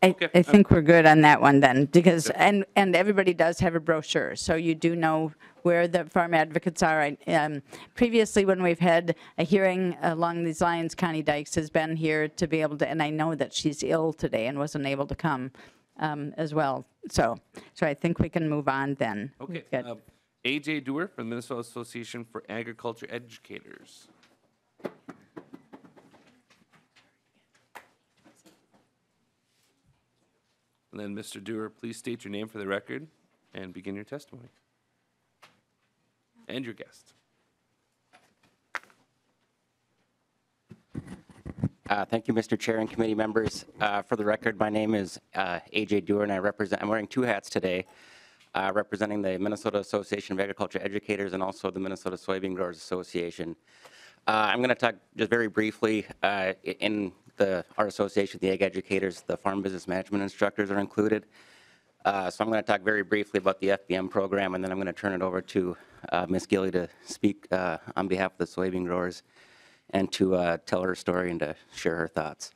I, okay. I think we're good on that one then, because and and everybody does have a brochure, so you do know where the farm advocates are. I, um, previously, when we've had a hearing along these lines, Connie Dykes has been here to be able to, and I know that she's ill today and wasn't able to come um, as well. So, so I think we can move on then. Okay. Uh, A J Dewar from the Minnesota Association for Agriculture Educators. And then, Mister Dewar, please state your name for the record and begin your testimony. And your guest. Uh, thank you, Mister Chair and committee members. Uh, for the record, my name is uh, A J Dewar, and I represent, I'm wearing two hats today, uh, representing the Minnesota Association of Agriculture Educators and also the Minnesota Soybean Growers Association. Uh, I'm going to talk just very briefly uh, in the, our association, the Ag Educators, the Farm Business Management Instructors are included. Uh, so I'm going to talk very briefly about the F B M program, and then I'm going to turn it over to uh, Miz Gilly to speak uh, on behalf of the soybean growers and to uh, tell her story and to share her thoughts.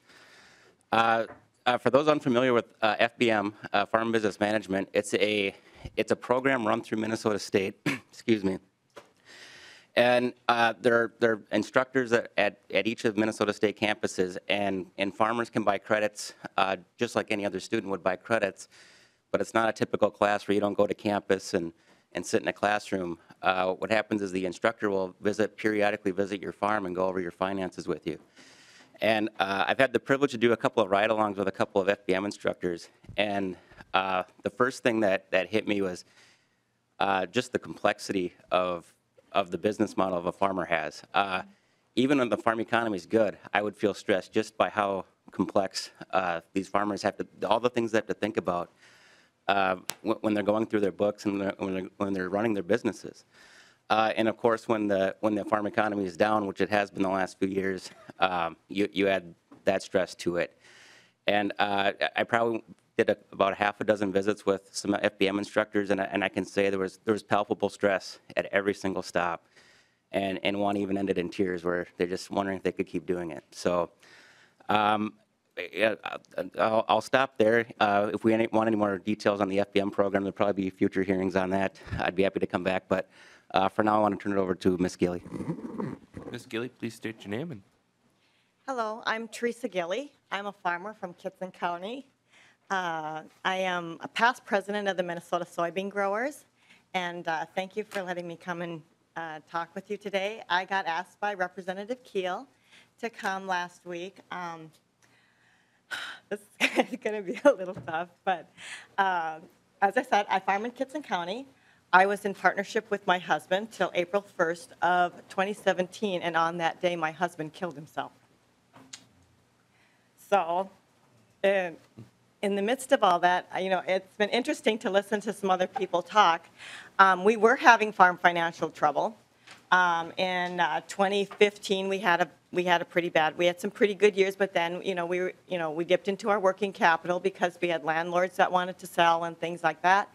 Uh, uh, for those unfamiliar with uh, F B M, uh, Farm Business Management, it's a, it's a program run through Minnesota State, excuse me, and uh, there, there are instructors at, at, at each of Minnesota State campuses, and, and farmers can buy credits uh, just like any other student would buy credits, but it's not a typical class where you don't go to campus and, and sit in a classroom. Uh, what happens is the instructor will visit, periodically visit your farm and go over your finances with you. And uh, I've had the privilege to do a couple of ride-alongs with a couple of F B M instructors, and uh, the first thing that, that hit me was uh, just the complexity of of the business model of a farmer has. Uh, even when the farm economy is good, I would feel stressed just by how complex uh, these farmers have to, all the things they have to think about uh, when they're going through their books and they're, when, they're, when they're running their businesses. Uh, and of course, when the when the farm economy is down, which it has been the last few years, um, you, you add that stress to it. And uh, I probably did a, about a half a dozen visits with some F B M instructors, and I, and I can say there was there was palpable stress at every single stop, and and one even ended in tears, where they're just wondering if they could keep doing it. So, um, yeah, I'll, I'll stop there. Uh, if we want any more details on the F B M program, there'll probably be future hearings on that. I'd be happy to come back, but uh, for now, I want to turn it over to Miz Gilly. Miz Gilly, please state your name. And hello, I'm Teresa Gilly. I'm a farmer from Kitson County. Uh, I am a past president of the Minnesota Soybean Growers, and uh, thank you for letting me come and uh, talk with you today. I got asked by Representative Kiel to come last week. Um, this is going to be a little tough, but uh, as I said, I farm in Kitson County. I was in partnership with my husband till April first of twenty seventeen, and on that day, my husband killed himself. So, in, in the midst of all that, you know, it's been interesting to listen to some other people talk. Um, we were having farm financial trouble. Um, in uh, twenty fifteen, we had a we had a pretty bad. We had some pretty good years, but then, you know, we were, you know we dipped into our working capital because we had landlords that wanted to sell and things like that.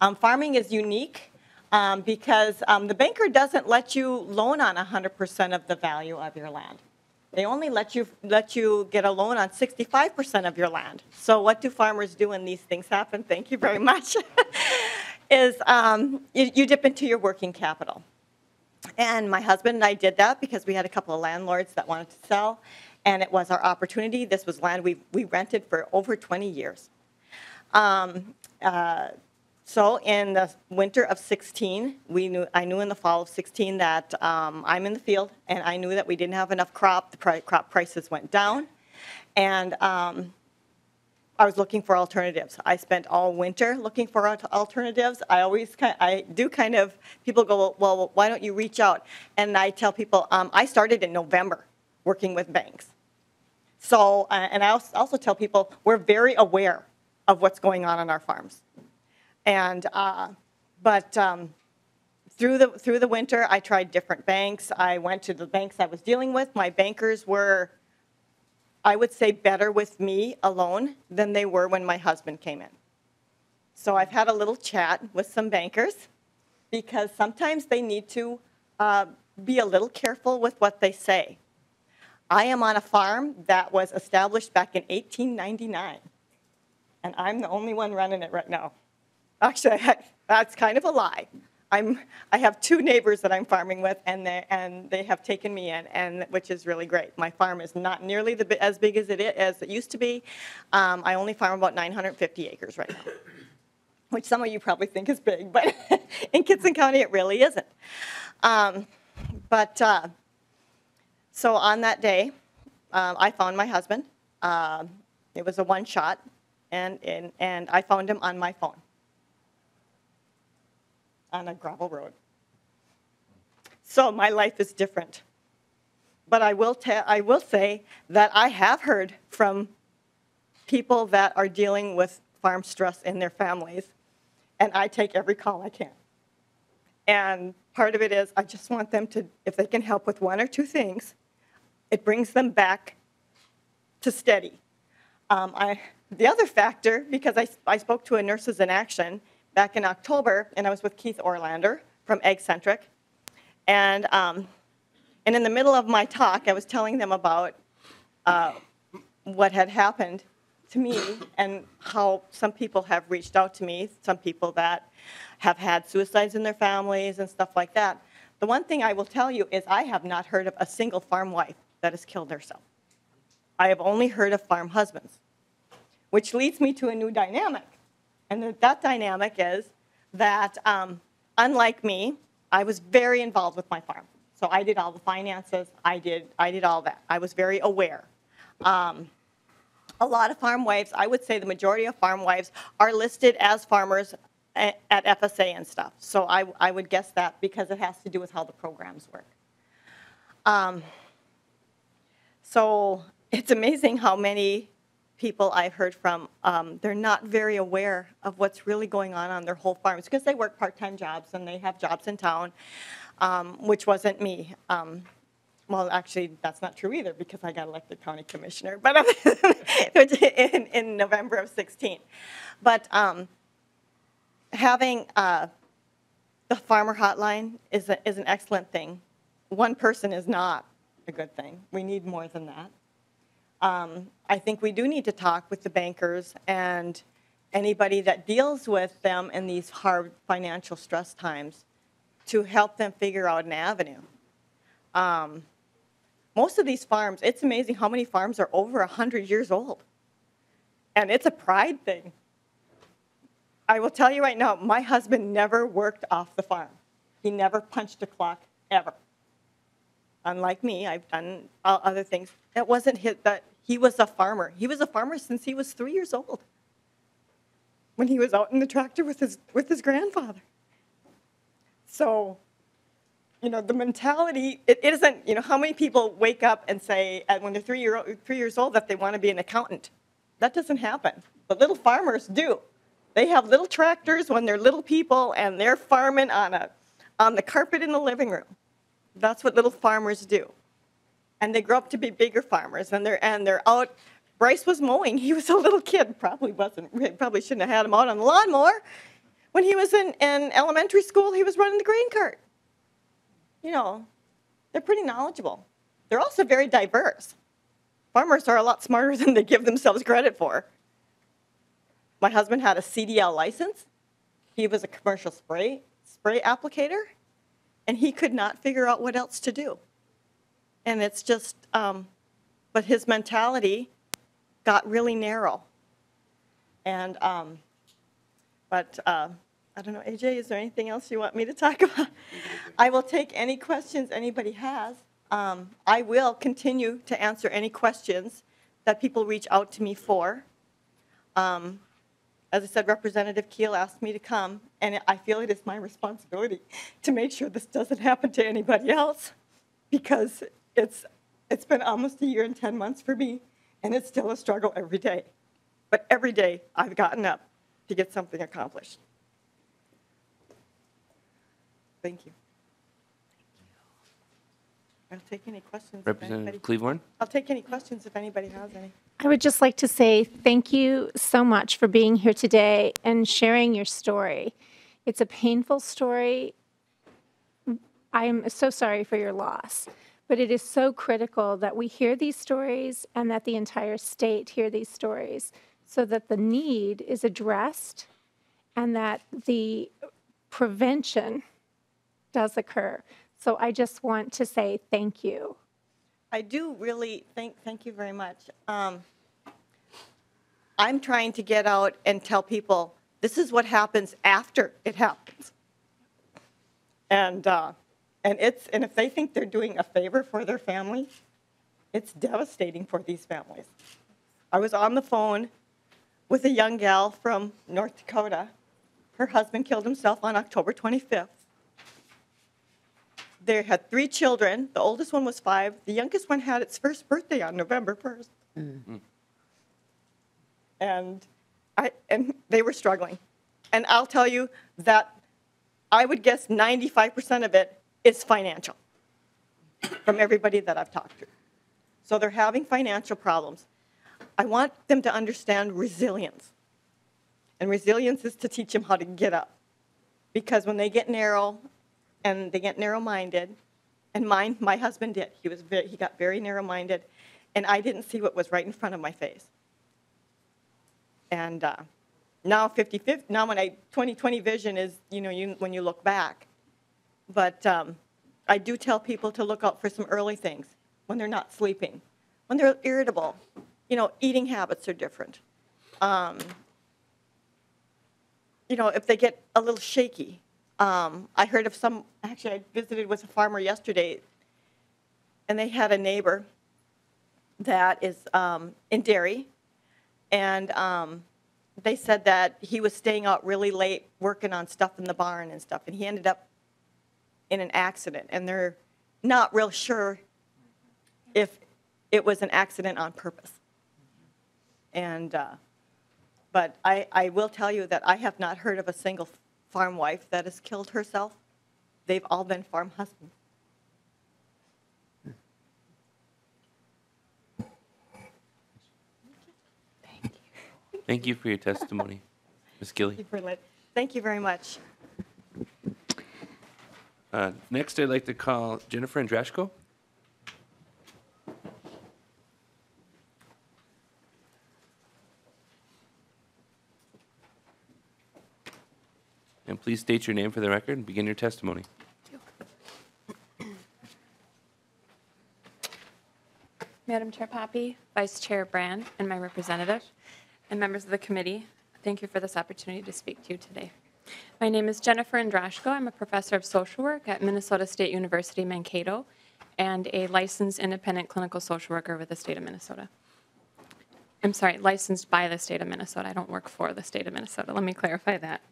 Um, farming is unique um, because um, the banker doesn't let you loan on one hundred percent of the value of your land. They only let you let you get a loan on sixty-five percent of your land. So what do farmers do when these things happen? Thank you very much. Is um, you, you dip into your working capital. And my husband and I did that because we had a couple of landlords that wanted to sell, and it was our opportunity. This was land we we rented for over twenty years. Um, uh, So in the winter of sixteen, we knew, I knew in the fall of sixteen that um, I'm in the field, and I knew that we didn't have enough crop. The pri crop prices went down, and um, I was looking for alternatives. I spent all winter looking for alternatives. I always, kind of, I do kind of, people go, well, why don't you reach out? And I tell people, um, I started in November working with banks. So, uh, and I also tell people, we're very aware of what's going on on our farms. And uh, but um, through the through the winter, I tried different banks. I went to the banks I was dealing with. My bankers were, I would say, better with me alone than they were when my husband came in. So I've had a little chat with some bankers, because sometimes they need to uh, be a little careful with what they say. I am on a farm that was established back in eighteen ninety-nine, and I'm the only one running it right now. Actually, that's kind of a lie. I'm, I have two neighbors that I'm farming with, and they, and they have taken me in, and, which is really great. My farm is not nearly the, as big as it, is, as it used to be. Um, I only farm about nine hundred fifty acres right now, which some of you probably think is big, but in Kitson County, it really isn't. Um, but uh, so on that day, um, I found my husband. Um, it was a one-shot, and, and, and I found him on my phone. On a gravel road. So my life is different. But I will tell I will say that I have heard from people that are dealing with farm stress in their families, and I take every call I can. And part of it is I just want them to, if they can help with one or two things, it brings them back to steady. Um, I, the other factor, because I, I spoke to a Nurses in Action back in October, and I was with Keith Orlander from AgCentric, and um, and in the middle of my talk, I was telling them about uh, what had happened to me and how some people have reached out to me, some people that have had suicides in their families and stuff like that. The one thing I will tell you is I have not heard of a single farm wife that has killed herself. I have only heard of farm husbands, which leads me to a new dynamic. And that dynamic is that, um, unlike me, I was very involved with my farm. So I did all the finances. I did, I did all that. I was very aware. Um, a lot of farm wives, I would say the majority of farm wives, are listed as farmers at, at F S A and stuff. So I, I would guess that because it has to do with how the programs work. Um, So it's amazing how many people I've heard from, um, they're not very aware of what's really going on on their whole farms because they work part-time jobs and they have jobs in town, um, which wasn't me. Um, well, actually, that's not true either because I got elected county commissioner, but in, in November of sixteen. But um, having uh, the farmer hotline is, a, is an excellent thing. One person is not a good thing. We need more than that. Um, I think we do need to talk with the bankers and anybody that deals with them in these hard financial stress times to help them figure out an avenue. Um, most of these farms, it's amazing how many farms are over one hundred years old. And it's a pride thing. I will tell you right now, my husband never worked off the farm. He never punched a clock, ever. Unlike me, I've done other things. That wasn't his, that he was a farmer. He was a farmer since he was three years old when he was out in the tractor with his, with his grandfather. So, you know, the mentality, it, it isn't, you know, how many people wake up and say, and when they're three, year, three years old, that they want to be an accountant. That doesn't happen. But little farmers do. They have little tractors when they're little people, and they're farming on, a, on the carpet in the living room. That's what little farmers do. And they grow up to be bigger farmers, and they're, and they're out. Bryce was mowing. He was a little kid. Probably wasn't. Probably shouldn't have had him out on the lawnmower. When he was in, in elementary school, he was running the grain cart. You know, they're pretty knowledgeable. They're also very diverse. Farmers are a lot smarter than they give themselves credit for. My husband had a C D L license. He was a commercial spray, spray applicator. And he could not figure out what else to do. And it's just, um, but his mentality got really narrow. And, um, but uh, I don't know, A J, is there anything else you want me to talk about? I will take any questions anybody has. Um, I will continue to answer any questions that people reach out to me for. Um, As I said, Representative Kiel asked me to come, and I feel it is my responsibility to make sure this doesn't happen to anybody else, because it's, it's been almost a year and ten months for me, and it's still a struggle every day. But every day, I've gotten up to get something accomplished. Thank you. I'll take any questions. Representative Cleveland? I'll take any questions if anybody has any. I would just like to say thank you so much for being here today and sharing your story. It's a painful story. I'm so sorry for your loss, but it is so critical that we hear these stories and that the entire state hear these stories so that the need is addressed and that the prevention does occur. So I just want to say thank you. I do really thank, thank you very much. Um, I'm trying to get out and tell people this is what happens after it happens. And, uh, and, it's, and if they think they're doing a favor for their family, it's devastating for these families. I was on the phone with a young gal from North Dakota. Her husband killed himself on October twenty-fifth. They had three children. The oldest one was five. The youngest one had its first birthday on November first. Mm-hmm. And, I, and they were struggling. And I'll tell you that I would guess ninety-five percent of it is financial from everybody that I've talked to. So they're having financial problems. I want them to understand resilience. And resilience is to teach them how to get up. Because when they get narrow, and they get narrow-minded, and mine, my husband did. He was very, he got very narrow-minded, and I didn't see what was right in front of my face. And uh, now, fifty-fifty. Now, when I twenty twenty vision is, you know, you, when you look back. But um, I do tell people to look out for some early things when they're not sleeping, when they're irritable. You know, eating habits are different. Um, you know, if they get a little shaky. Um, I heard of some, actually I visited with a farmer yesterday, and they had a neighbor that is um, in dairy, and um, they said that he was staying out really late working on stuff in the barn and stuff, and he ended up in an accident, and they're not real sure if it was an accident on purpose. And, uh, but I, I will tell you that I have not heard of a single farm wife that has killed herself. They've all been farm husbands. Thank you. Thank you for your testimony, Miz Gilly. Thank you, for Thank you very much. Uh, next, I'd like to call Jennifer Andrashko. And please state your name for the record and begin your testimony. Madam Chair Poppy, Vice Chair Brand, and my representative, and members of the committee, thank you for this opportunity to speak to you today. My name is Jennifer Andrashko. I'm a professor of social work at Minnesota State University, Mankato, and a licensed independent clinical social worker with the state of Minnesota. I'm sorry, licensed by the state of Minnesota. I don't work for the state of Minnesota. Let me clarify that.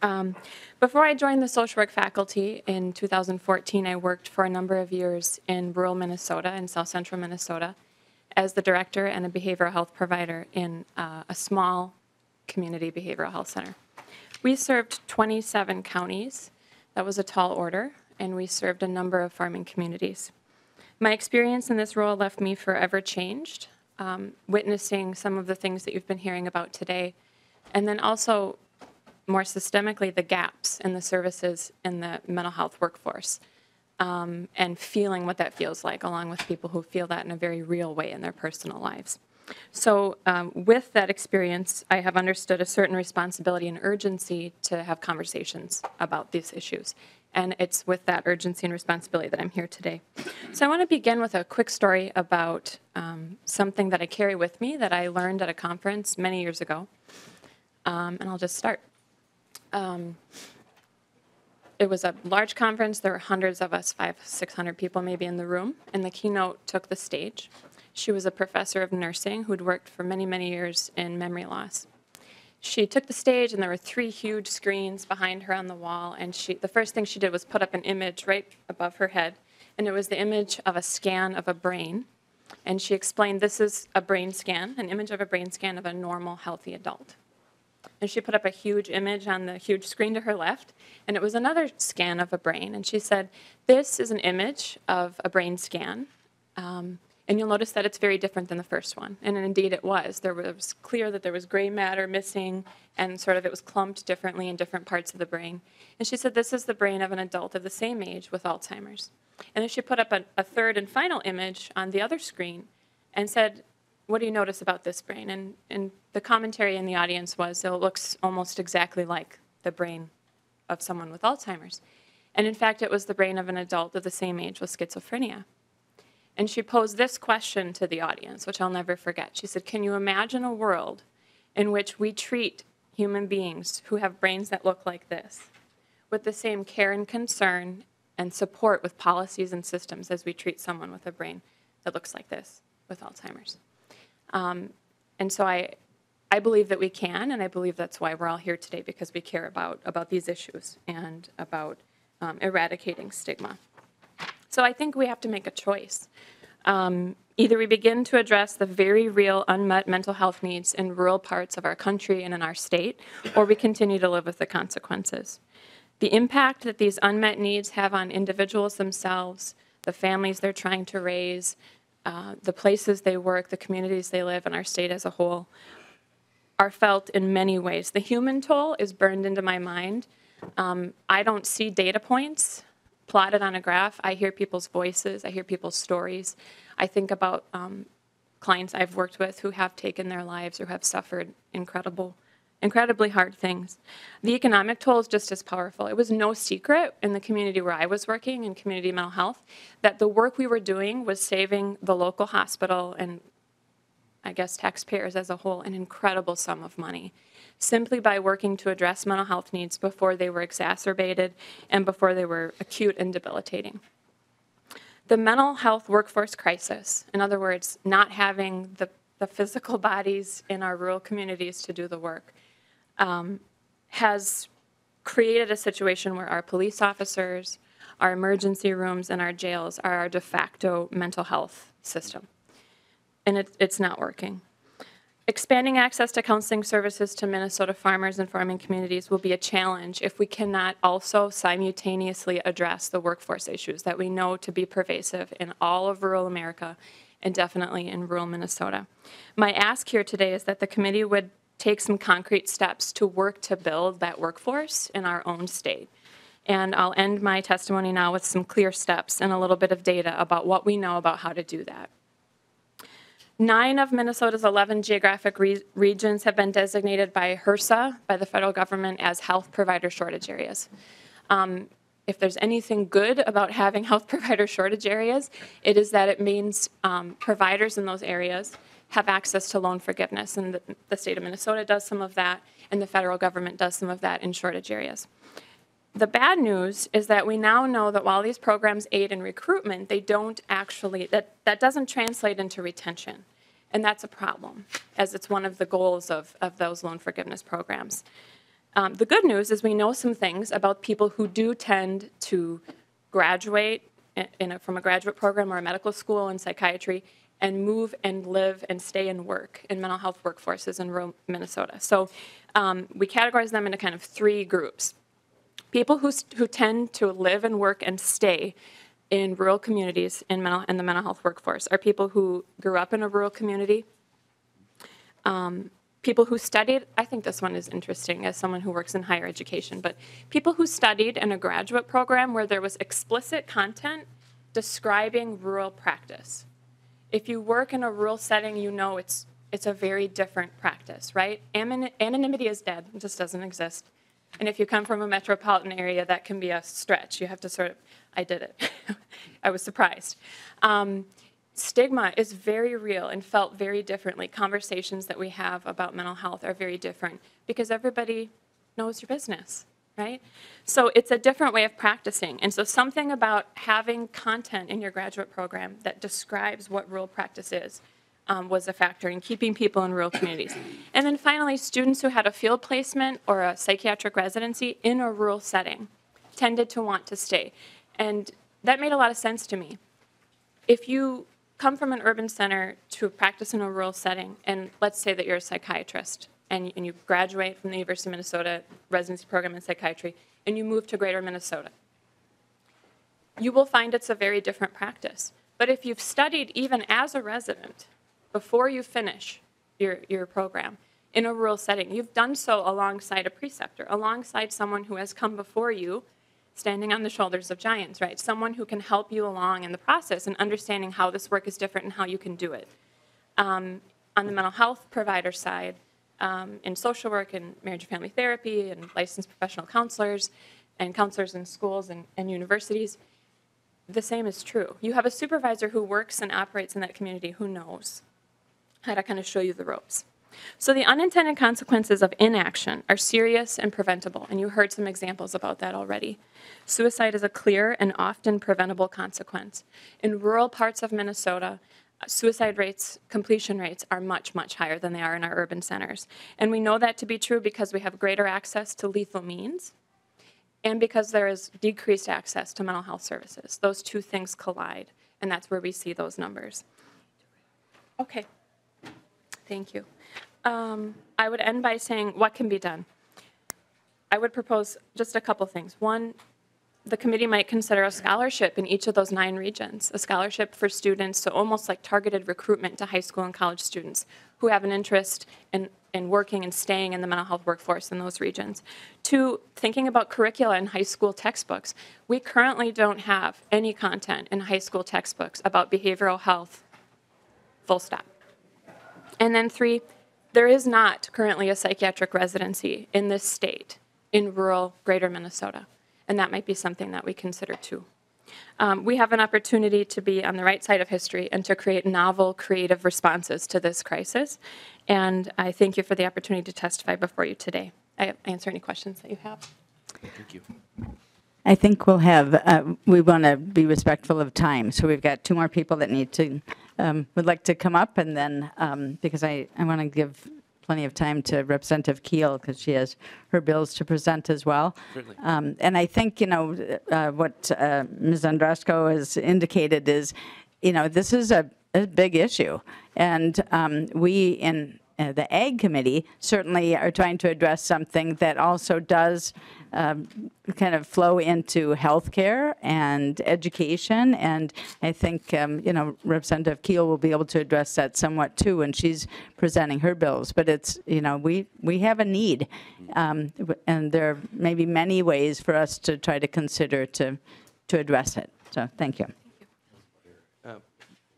Um, before I joined the social work faculty in two thousand fourteen, I worked for a number of years in rural Minnesota, in south central Minnesota, as the director and a behavioral health provider in uh, a small community behavioral health center. We served twenty-seven counties. That was a tall order, and we served a number of farming communities. My experience in this role left me forever changed, um, witnessing some of the things that you've been hearing about today, and then also more systemically the gaps in the services in the mental health workforce, um, and feeling what that feels like, along with people who feel that in a very real way in their personal lives. So um, with that experience, I have understood a certain responsibility and urgency to have conversations about these issues. And it's with that urgency and responsibility that I'm here today. So I want to begin with a quick story about um, something that I carry with me that I learned at a conference many years ago. Um, and I'll just start. Um, it was a large conference. There were hundreds of us, five, six hundred people maybe in the room. And the keynote took the stage. She was a professor of nursing who'd worked for many, many years in memory loss. She took the stage, and there were three huge screens behind her on the wall. And she, the first thing she did was put up an image right above her head. And it was the image of a scan of a brain. And she explained, this is a brain scan, an image of a brain scan of a normal, healthy adult. And she put up a huge image on the huge screen to her left, and it was another scan of a brain. And she said, this is an image of a brain scan. Um, and you'll notice that it's very different than the first one. And indeed it was. There was, it was clear that there was gray matter missing, and sort of it was clumped differently in different parts of the brain. And she said, this is the brain of an adult of the same age with Alzheimer's. And then she put up a, a third and final image on the other screen and said, what do you notice about this brain? And, and the commentary in the audience was, it looks almost exactly like the brain of someone with Alzheimer's. And in fact, it was the brain of an adult of the same age with schizophrenia. And she posed this question to the audience, which I'll never forget. She said, can you imagine a world in which we treat human beings who have brains that look like this with the same care and concern and support with policies and systems as we treat someone with a brain that looks like this with Alzheimer's? Um, and so I, I believe that we can, and I believe that's why we're all here today, because we care about, about these issues and about um, eradicating stigma. So I think we have to make a choice. Um, either we begin to address the very real unmet mental health needs in rural parts of our country and in our state, or we continue to live with the consequences. The impact that these unmet needs have on individuals themselves, the families they're trying to raise, Uh, the places they work, the communities they live, and our state as a whole are felt in many ways. The human toll is burned into my mind. Um, I don't see data points plotted on a graph. I hear people's voices. I hear people's stories. I think about um, clients I've worked with who have taken their lives or have suffered incredible, incredibly hard things. The economic toll is just as powerful. It was no secret in the community where I was working in community mental health that the work we were doing was saving the local hospital and I guess taxpayers as a whole an incredible sum of money simply by working to address mental health needs before they were exacerbated and before they were acute and debilitating. The mental health workforce crisis, in other words, not having the, the physical bodies in our rural communities to do the work, Um, has created a situation where our police officers, our emergency rooms, and our jails are our de facto mental health system. and it, it's not working. Expanding access to counseling services to Minnesota farmers and farming communities will be a challenge if we cannot also simultaneously address the workforce issues that we know to be pervasive in all of rural America and definitely in rural Minnesota. My ask here today is that the committee would take some concrete steps to work to build that workforce in our own state. And I'll end my testimony now with some clear steps and a little bit of data about what we know about how to do that. Nine of Minnesota's eleven geographic re regions have been designated by HRSA, by the federal government, as health provider shortage areas. Um, if there's anything good about having health provider shortage areas, it is that it means um, providers in those areas have access to loan forgiveness, and the, the state of Minnesota does some of that, and the federal government does some of that in shortage areas. The bad news is that we now know that while these programs aid in recruitment, they don't actually, that, that doesn't translate into retention. And that's a problem, as it's one of the goals of, of those loan forgiveness programs. Um, the good news is we know some things about people who do tend to graduate in a, from a graduate program or a medical school in psychiatry and move and live and stay and work in mental health workforces in rural Minnesota. So um, we categorize them into kind of three groups. People who, who tend to live and work and stay in rural communities in, mental, in the mental health workforce are people who grew up in a rural community, um, people who studied, I think this one is interesting as someone who works in higher education, but people who studied in a graduate program where there was explicit content describing rural practice. If you work in a rural setting, you know it's, it's a very different practice, right? Anonymity is dead, it just doesn't exist. And if you come from a metropolitan area, that can be a stretch. You have to sort of, I did it. I was surprised. Um, stigma is very real and felt very differently. Conversations that we have about mental health are very different because everybody knows your business, right? So it's a different way of practicing. And so something about having content in your graduate program that describes what rural practice is Um, was a factor in keeping people in rural communities. And then finally, students who had a field placement or a psychiatric residency in a rural setting tended to want to stay. And that made a lot of sense to me. If you come from an urban center to practice in a rural setting, and let's say that you're a psychiatrist, and, and you graduate from the University of Minnesota residency program in psychiatry, and you move to greater Minnesota, you will find it's a very different practice. But if you've studied even as a resident, before you finish your, your program in a rural setting, you've done so alongside a preceptor, alongside someone who has come before you, standing on the shoulders of giants, right? Someone who can help you along in the process and understanding how this work is different and how you can do it. Um, on the mental health provider side, um, in social work and marriage and family therapy and licensed professional counselors and counselors in schools and, and universities, the same is true. You have a supervisor who works and operates in that community who knows how to kind of show you the ropes. So the unintended consequences of inaction are serious and preventable, and you heard some examples about that already. Suicide is a clear and often preventable consequence. In rural parts of Minnesota, suicide rates, completion rates are much, much higher than they are in our urban centers. And we know that to be true because we have greater access to lethal means and because there is decreased access to mental health services. Those two things collide, and that's where we see those numbers. Okay. Thank you. Um, I would end by saying what can be done. I would propose just a couple things. One, the committee might consider a scholarship in each of those nine regions, a scholarship for students, so almost like targeted recruitment to high school and college students who have an interest in, in working and staying in the mental health workforce in those regions. Two, thinking about curricula in high school textbooks. We currently don't have any content in high school textbooks about behavioral health, full stop. And then three, there is not currently a psychiatric residency in this state in rural greater Minnesota, and that might be something that we consider too. Um, we have an opportunity to be on the right side of history and to create novel, creative responses to this crisis, and I thank you for the opportunity to testify before you today. I answer any questions that you have. Thank you. I think we'll have, uh, we want to be respectful of time, so we've got two more people that need to, um, would like to come up, and then, um, because I, I want to give plenty of time to Representative Kiel, because she has her bills to present as well. Um, and I think, you know, uh, what uh, Miz Androsko has indicated is, you know, this is a a big issue. And um, we in uh, the Ag Committee certainly are trying to address something that also does um, kind of flow into healthcare and education. And I think, um, you know, Representative Kiel will be able to address that somewhat too when she's presenting her bills. But it's, you know, we, we have a need. Um, and there are maybe many ways for us to try to consider to, to address it. So thank you.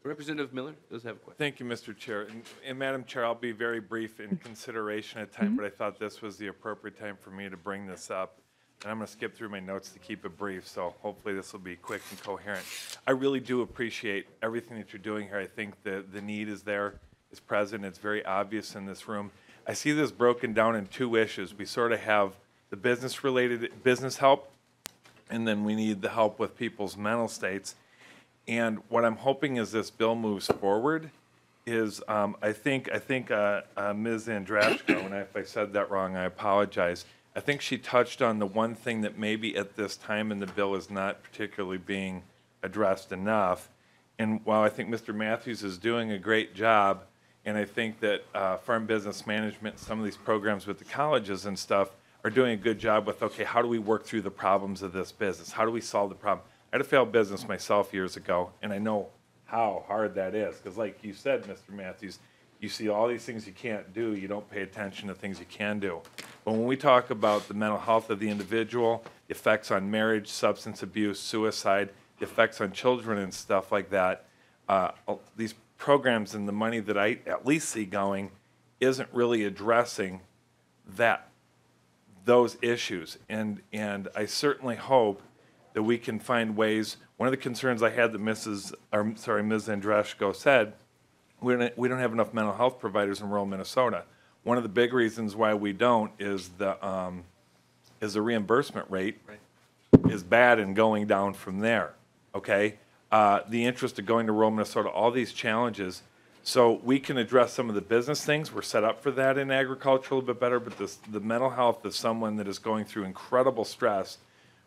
Representative Miller does have a question. Thank you, Mister Chair. And, and Madam Chair, I'll be very brief in consideration of time, mm-hmm. but I thought this was the appropriate time for me to bring this up. And I'm going to skip through my notes to keep it brief, so hopefully this will be quick and coherent. I really do appreciate everything that you're doing here. I think the, the need is there, it's present, it's very obvious in this room. I see this broken down in two issues. We sort of have the business-related business help, and then we need the help with people's mental states. And what I'm hoping as this bill moves forward is, um, I think, I think uh, uh, Miz Andrashko, and if I said that wrong, I apologize. I think she touched on the one thing that maybe at this time in the bill is not particularly being addressed enough. And while I think Mister Matthews is doing a great job, and I think that uh, farm business management, some of these programs with the colleges and stuff are doing a good job with, okay, how do we work through the problems of this business? How do we solve the problem? I had a failed business myself years ago, and I know how hard that is. Because like you said, Mister Matthews, you see all these things you can't do. You don't pay attention to things you can do. But when we talk about the mental health of the individual, the effects on marriage, substance abuse, suicide, the effects on children and stuff like that, uh, these programs and the money that I at least see going isn't really addressing that, those issues. And, and I certainly hope that we can find ways. One of the concerns I had that Missus Or, sorry, Miz Andreshko said, we don't, we don't have enough mental health providers in rural Minnesota. One of the big reasons why we don't is the um, is the reimbursement rate right. is bad and going down from there. Okay, uh, the interest of going to rural Minnesota, all these challenges. So we can address some of the business things. We're set up for that in agriculture a little bit better. But this, the mental health of someone that is going through incredible stress.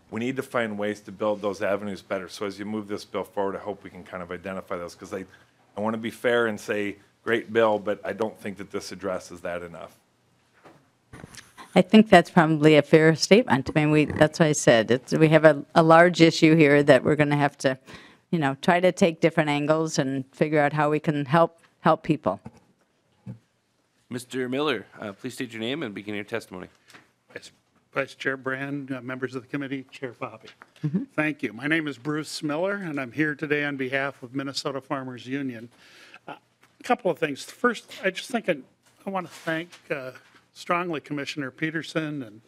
We need to find ways to build those avenues better. So as you move this bill forward, I hope we can kind of identify those, because I, I want to be fair and say, great bill, but I don't think that this addresses that enough. I think that's probably a fair statement. I mean, we, that's what I said. It's, we have a, a large issue here that we're going to have to, you know, try to take different angles and figure out how we can help, help people. Mister Miller, uh, please state your name and begin your testimony. Yes. Vice Chair Brand, uh, members of the committee, Chair Poppy. Mm-hmm. Thank you. My name is Bruce Miller, and I'm here today on behalf of Minnesota Farmers Union. Uh, a couple of things. First, I just think I, I want to thank uh, strongly Commissioner Petersen and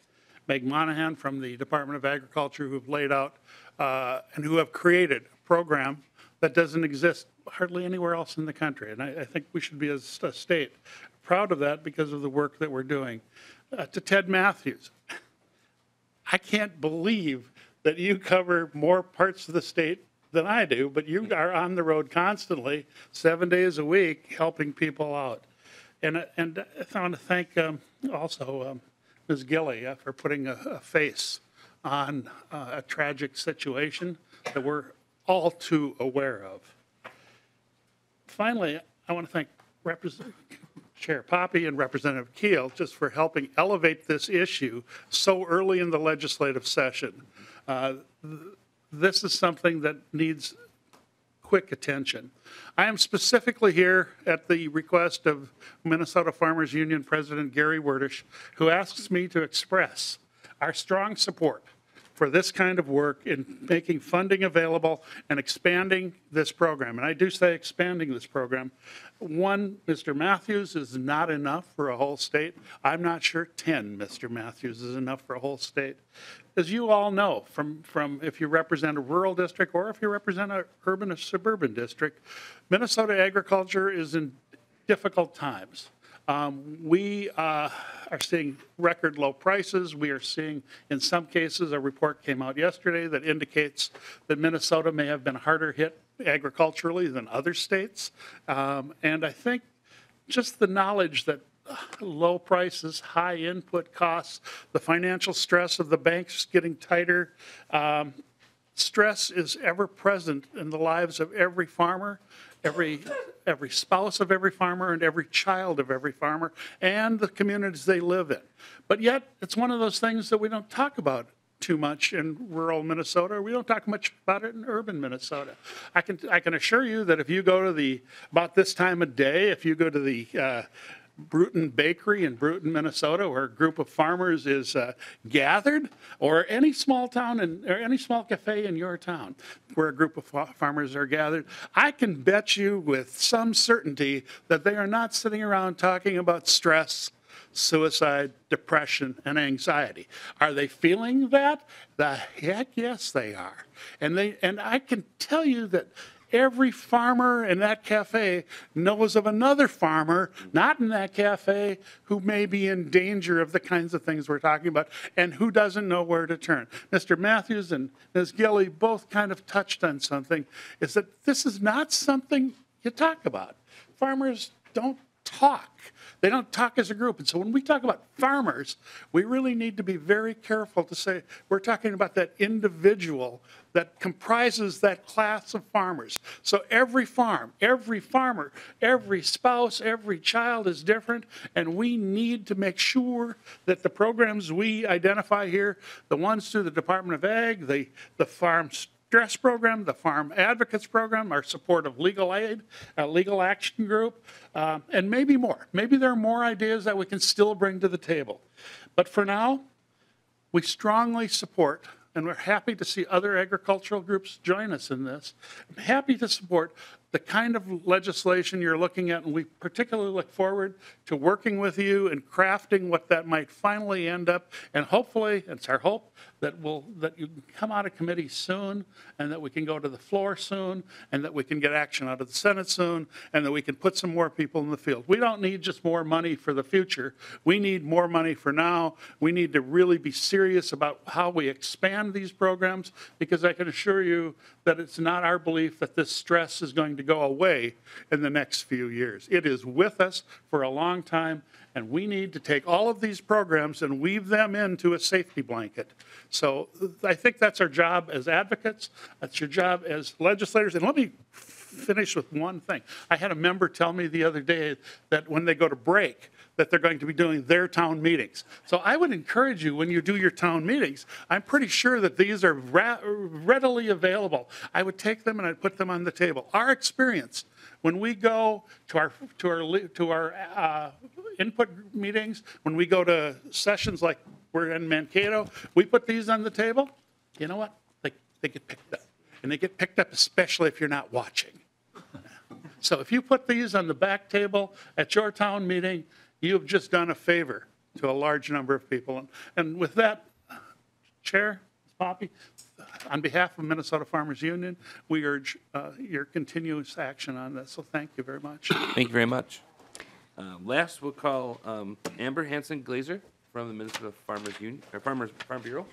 Meg Moynihan from the Department of Agriculture, who've laid out uh, and who have created a program that doesn't exist hardly anywhere else in the country. And I, I think we should be as a state proud of that because of the work that we're doing. Uh, to Ted Matthews. I can't believe that you cover more parts of the state than I do, but you are on the road constantly, seven days a week, helping people out. And, and I want to thank um, also um, Miz Gilly uh, for putting a, a face on uh, a tragic situation that we're all too aware of. Finally, I want to thank Representative Chair Poppy and Representative Kiel just for helping elevate this issue so early in the legislative session. Uh, th this is something that needs quick attention. I am specifically here at the request of Minnesota Farmers Union President Gary Werdish, who asks me to express our strong support for this kind of work in making funding available and expanding this program. And I do say expanding this program. One, Mister Matthews is not enough for a whole state. I'm not sure ten Mister Matthews is enough for a whole state. As you all know, from, from if you represent a rural district or if you represent an urban or suburban district, Minnesota agriculture is in difficult times. Um, we uh, are seeing record low prices. We are seeing, in some cases, a report came out yesterday that indicates that Minnesota may have been harder hit agriculturally than other states. Um, and I think just the knowledge that low prices, high input costs, the financial stress of the banks getting tighter, um, stress is ever present in the lives of every farmer. every every spouse of every farmer and every child of every farmer and the communities they live in. But yet, it's one of those things that we don't talk about too much in rural Minnesota, or we don't talk much about it in urban Minnesota. I can I can assure you that if you go to the, about this time of day, if you go to the uh, Brewton Bakery in Brewton, Minnesota, where a group of farmers is uh, gathered, or any small town and or any small cafe in your town where a group of fa farmers are gathered, I can bet you with some certainty that they are not sitting around talking about stress, suicide, depression, and anxiety. Are they feeling that? The heck yes they are. And they and I can tell you that every farmer in that cafe knows of another farmer, not in that cafe, who may be in danger of the kinds of things we're talking about and who doesn't know where to turn. Mister Matthews and Miz Gilly both kind of touched on something, is that this is not something you talk about. Farmers don't talk. They don't talk as a group. And so when we talk about farmers, we really need to be very careful to say we're talking about that individual that comprises that class of farmers. So every farm, every farmer, every spouse, every child is different, and we need to make sure that the programs we identify here, the ones through the Department of Ag, the, the farm Stress program, the Farm Advocates program, our support of legal aid, our legal action group, um, and maybe more. Maybe there are more ideas that we can still bring to the table. But for now, we strongly support, and we're happy to see other agricultural groups join us in this. I'm happy to support the kind of legislation you're looking at, and we particularly look forward to working with you and crafting what that might finally end up. And hopefully, it's our hope that we'll that you can come out of committee soon, and that we can go to the floor soon, and that we can get action out of the Senate soon, and that we can put some more people in the field. We don't need just more money for the future. We need more money for now. We need to really be serious about how we expand these programs, because I can assure you that it's not our belief that this stress is going to to go away in the next few years. It is with us for a long time, and we need to take all of these programs and weave them into a safety blanket. So I think that's our job as advocates. That's your job as legislators. And let me finish with one thing. I had a member tell me the other day that when they go to break, that they're going to be doing their town meetings. So I would encourage you, when you do your town meetings, I'm pretty sure that these are ra readily available. I would take them and I'd put them on the table. Our experience when we go to our to our to our uh, input meetings, when we go to sessions like we're in Mankato, we put these on the table. You know what? They they get picked up, and they get picked up especially if you're not watching. So if you put these on the back table at your town meeting, you've just done a favor to a large number of people. And, and with that, Chair Poppy, on behalf of Minnesota Farmers Union, we urge uh, your continuous action on this. So thank you very much. Thank you very much. Uh, last, we'll call um, Amber Hansen-Glazer from the Minnesota Farmers Union, or Farmers Farm Bureau.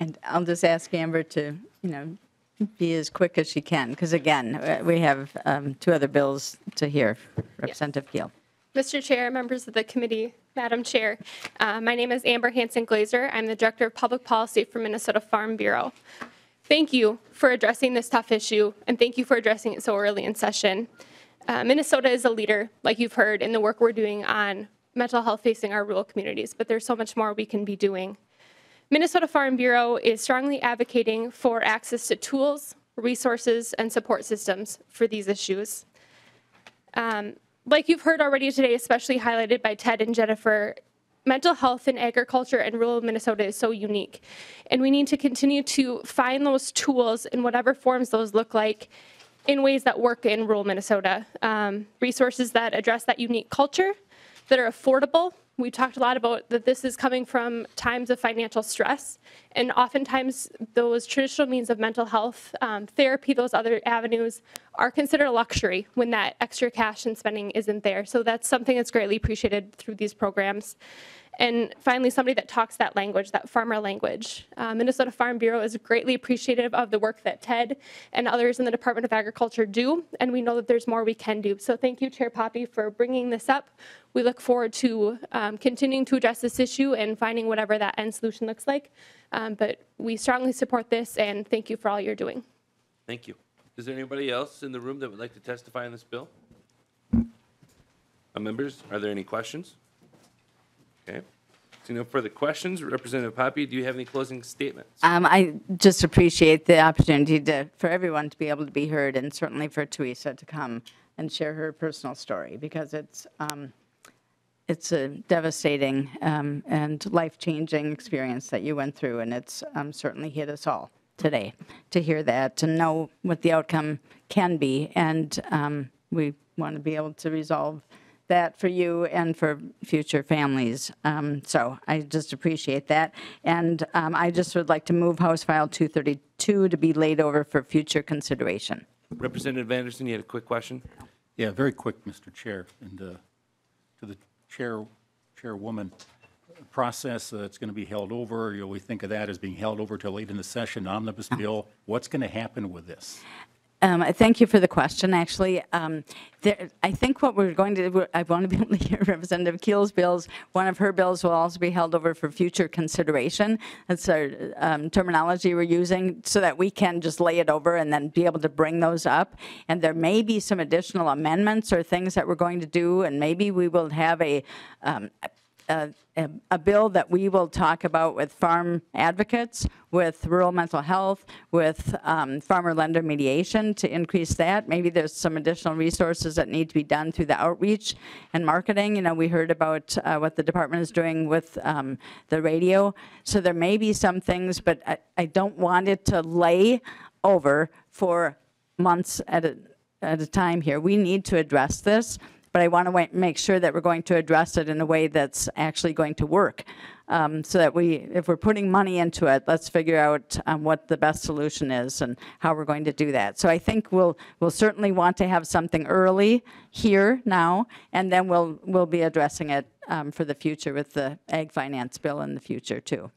And I'll just ask Amber to, you know, be as quick as she can, because again, we have um, two other bills to hear. Representative Kiel. Mister Chair, members of the committee, Madam Chair, uh, my name is Amber Hansen-Glazer. I'm the Director of Public Policy for Minnesota Farm Bureau. Thank you for addressing this tough issue, and thank you for addressing it so early in session. Uh, Minnesota is a leader, like you've heard, in the work we're doing on mental health facing our rural communities, but there's so much more we can be doing. Minnesota Farm Bureau is strongly advocating for access to tools, resources, and support systems for these issues. Um, Like you've heard already today, especially highlighted by Ted and Jennifer, mental health in agriculture and rural Minnesota is so unique. And we need to continue to find those tools in whatever forms those look like in ways that work in rural Minnesota. Um, resources that address that unique culture, that are affordable. We talked a lot about that this is coming from times of financial stress. And oftentimes those traditional means of mental health, um, therapy, those other avenues, are considered a luxury when that extra cash and spending isn't there. So that's something that's greatly appreciated through these programs. And finally, somebody that talks that language, that farmer language. Uh, Minnesota Farm Bureau is greatly appreciative of the work that Ted and others in the Department of Agriculture do, and we know that there's more we can do. So thank you, Chair Poppy, for bringing this up. We look forward to um, continuing to address this issue and finding whatever that end solution looks like. Um, but we strongly support this, and thank you for all you're doing. Thank you. Is there anybody else in the room that would like to testify on this bill? Uh, members, are there any questions? Okay. So no further questions. Representative Poppy, do you have any closing statements? Um, I just appreciate the opportunity to, for everyone to be able to be heard, and certainly for Teresa to come and share her personal story, because it's um, it's a devastating um, and life-changing experience that you went through, and it's um, certainly hit us all today to hear that, to know what the outcome can be, and um, we want to be able to resolve that for you and for future families. Um, so I just appreciate that. And um, I just would like to move House File two thirty-two to be laid over for future consideration. Representative Anderson, you had a quick question? Yeah, very quick, Mister Chair. And uh, to the chair, chairwoman, process that's uh, going to be held over, you know, we think of that as being held over till late in the session, omnibus oh. bill. What's going to happen with this? Um, thank you for the question, actually. Um, there, I think what we're going to do, I want to be able to hear Representative Kiel's bills. One of her bills will also be held over for future consideration. That's our um, terminology we're using, so that we can just lay it over and then be able to bring those up. And there may be some additional amendments or things that we're going to do, and maybe we will have a um, A, a bill that we will talk about with farm advocates, with rural mental health, with um, farmer lender mediation to increase that. Maybe there's some additional resources that need to be done through the outreach and marketing. You know, we heard about uh, what the department is doing with um, the radio. So there may be some things, but I, I don't want it to lay over for months at a, at a time here. We need to address this. But I want to make sure that we're going to address it in a way that's actually going to work, um, so that we, if we're putting money into it, let's figure out um, what the best solution is and how we're going to do that. So I think we'll we'll certainly want to have something early here now, and then we'll we'll be addressing it um, for the future with the Ag Finance Bill in the future too.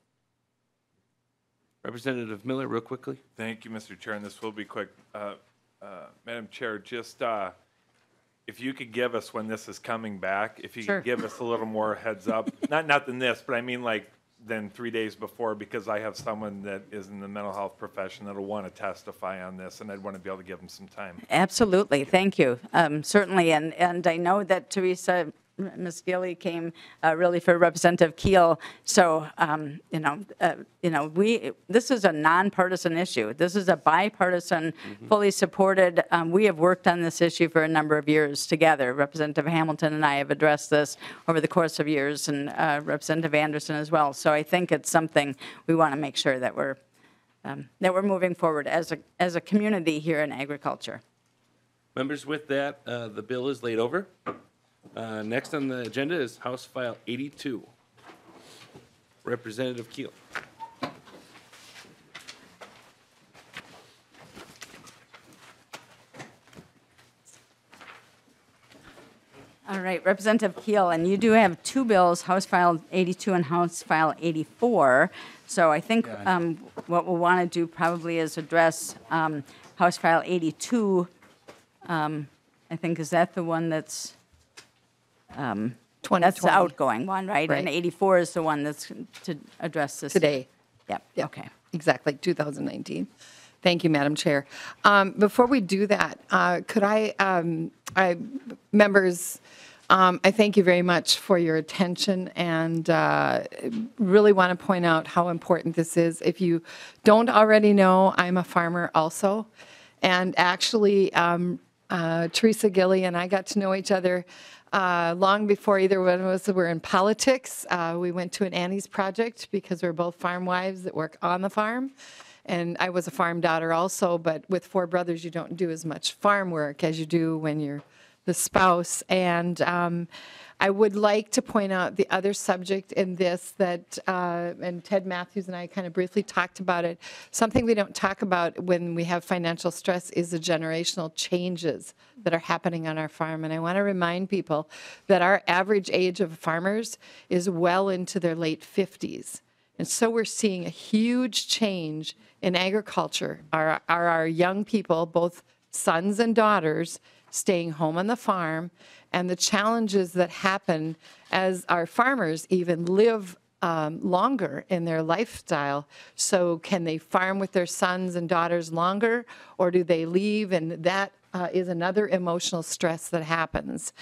Representative Miller, real quickly. Thank you, Mister Chair, and this will be quick, uh, uh, Madam Chair. Just. Uh, If you could give us when this is coming back, if you sure. could give us a little more heads up, not not than this, but I mean like than three days before, because I have someone that is in the mental health profession that'll want to testify on this, and I'd want to be able to give them some time. Absolutely, thank you, um, certainly, and and I know that Teresa, Miz Gilly came uh, really for Representative Kiel, so um, you know, uh, you know, we this is a nonpartisan issue. This is a bipartisan, mm-hmm. fully supported. Um, we have worked on this issue for a number of years together. Representative Hamilton and I have addressed this over the course of years, and uh, Representative Anderson as well. So I think it's something we want to make sure that we're um, that we're moving forward as a as a community here in agriculture. Members, with that, uh, the bill is laid over. Uh, next on the agenda is House File eighty-two. Representative Kiel. All right, Representative Kiel, and you do have two bills, House File eighty-two and House File eighty-four. So I think um, what we'll want to do probably is address um, House File eighty-two. Um, I think, is that the one that's... Um, that's the outgoing one, right? right? And eighty-four is the one that's to address this today. Yep. yep. Okay. Exactly. two thousand nineteen. Thank you, Madam Chair. Um, before we do that, uh, could I, um, I members, um, I thank you very much for your attention, and uh, really want to point out how important this is. If you don't already know, I'm a farmer also, and actually, um, uh, Teresa Gilly and I got to know each other. Uh, long before either one of us were in politics, uh, we went to an Annie's project because we were both farm wives that work on the farm. And I was a farm daughter also, but with four brothers, you don't do as much farm work as you do when you're the spouse. And um, I would like to point out the other subject in this that, uh, and Ted Matthews and I kind of briefly talked about it. Something we don't talk about when we have financial stress is the generational changes that are happening on our farm. And I want to remind people that our average age of farmers is well into their late fifties. And so we're seeing a huge change in agriculture. Our, our, our young people, both sons and daughters, staying home on the farm, and the challenges that happen as our farmers even live um, longer in their lifestyle. So can they farm with their sons and daughters longer, or do they leave? And that Uh, is another emotional stress that happens.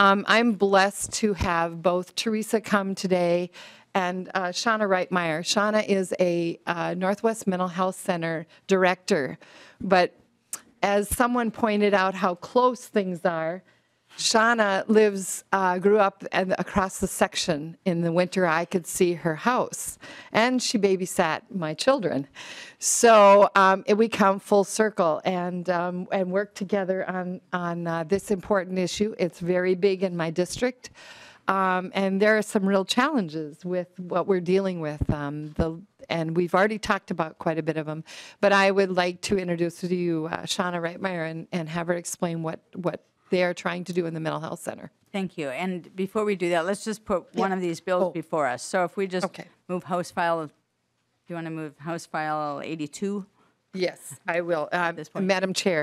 Um, I'm blessed to have both Teresa come today and uh, Shauna Reitmeier. Shauna is a uh, Northwest Mental Health Center director, but as someone pointed out how close things are, Shauna lives, uh, grew up and across the section. In the winter, I could see her house, and she babysat my children. So um, we come full circle and um, and work together on on uh, this important issue. It's very big in my district, um, and there are some real challenges with what we're dealing with. Um, the and we've already talked about quite a bit of them, but I would like to introduce to you uh, Shauna Reitmeier and and have her explain what what. they are trying to do in the Mental Health Center. Thank you. And before we do that, let's just put yeah. one of these bills oh. before us. So if we just okay. move House File, do you want to move House File eighty-two? Yes, I will. Uh, Madam Chair,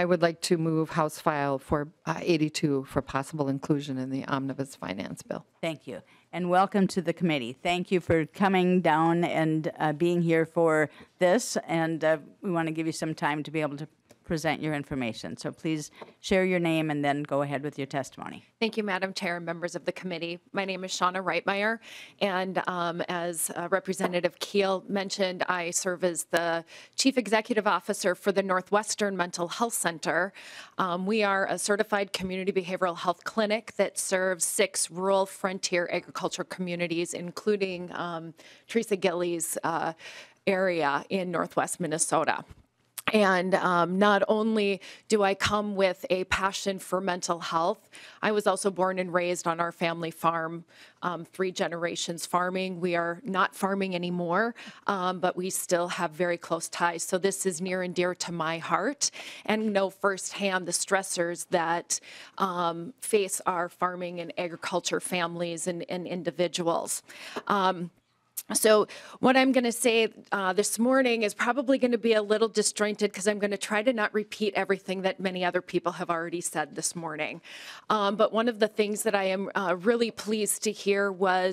I would like to move House File for uh, eighty-two for possible inclusion in the Omnibus Finance Bill. Thank you. And welcome to the committee. Thank you for coming down and uh, being here for this. And uh, we want to give you some time to be able to present your information. So please share your name and then go ahead with your testimony. Thank you, Madam Chair and members of the committee. My name is Shauna Reitmeier, and um, as uh, Representative Kiel mentioned, I serve as the Chief Executive Officer for the Northwestern Mental Health Center. Um, we are a certified community behavioral health clinic that serves six rural frontier agriculture communities, including um, Teresa Gilly's uh, area in Northwest Minnesota. And um, not only do I come with a passion for mental health, I was also born and raised on our family farm, um, three generations farming. We are not farming anymore, um, but we still have very close ties. So this is near and dear to my heart, and know firsthand the stressors that um, face our farming and agriculture families and, and individuals. Um, So what I'm going to say uh, this morning is probably going to be a little disjointed because I'm going to try to not repeat everything that many other people have already said this morning. Um, but one of the things that I am uh, really pleased to hear was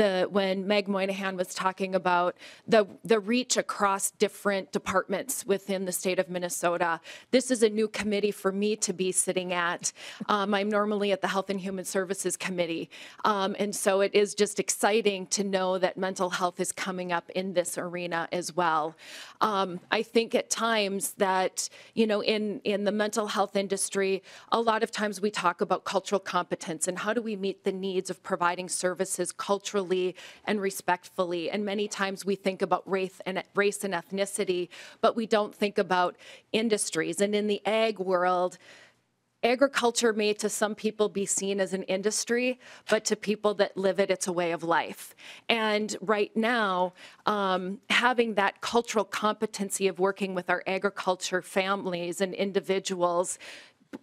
the when Meg Moynihan was talking about the, the reach across different departments within the state of Minnesota. This is a new committee for me to be sitting at. Um, I'm normally at the Health and Human Services Committee. Um, and so it is just exciting to know that mental health is coming up in this arena as well. Um, I think at times that, you know, in, in the mental health industry, a lot of times we talk about cultural competence and how do we meet the needs of providing services culturally and respectfully. And many times we think about race and, race and ethnicity, but we don't think about industries. And in the ag world, agriculture may to some people be seen as an industry, but to people that live it, it's a way of life. And right now, um, having that cultural competency of working with our agriculture families and individuals,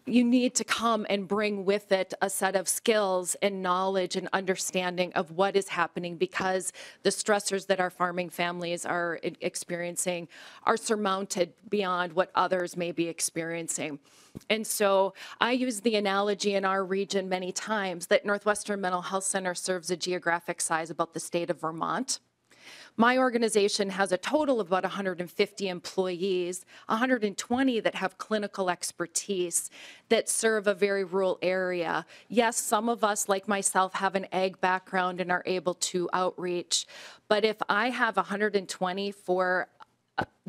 you need to come and bring with it a set of skills and knowledge and understanding of what is happening, because the stressors that our farming families are experiencing are surmounted beyond what others may be experiencing. And so I use the analogy in our region many times that Northwestern Mental Health Center serves a geographic size about the state of Vermont. My organization has a total of about one hundred fifty employees, one hundred twenty that have clinical expertise that serve a very rural area. Yes, some of us, like myself, have an ag background and are able to outreach, but if I have one hundred twenty for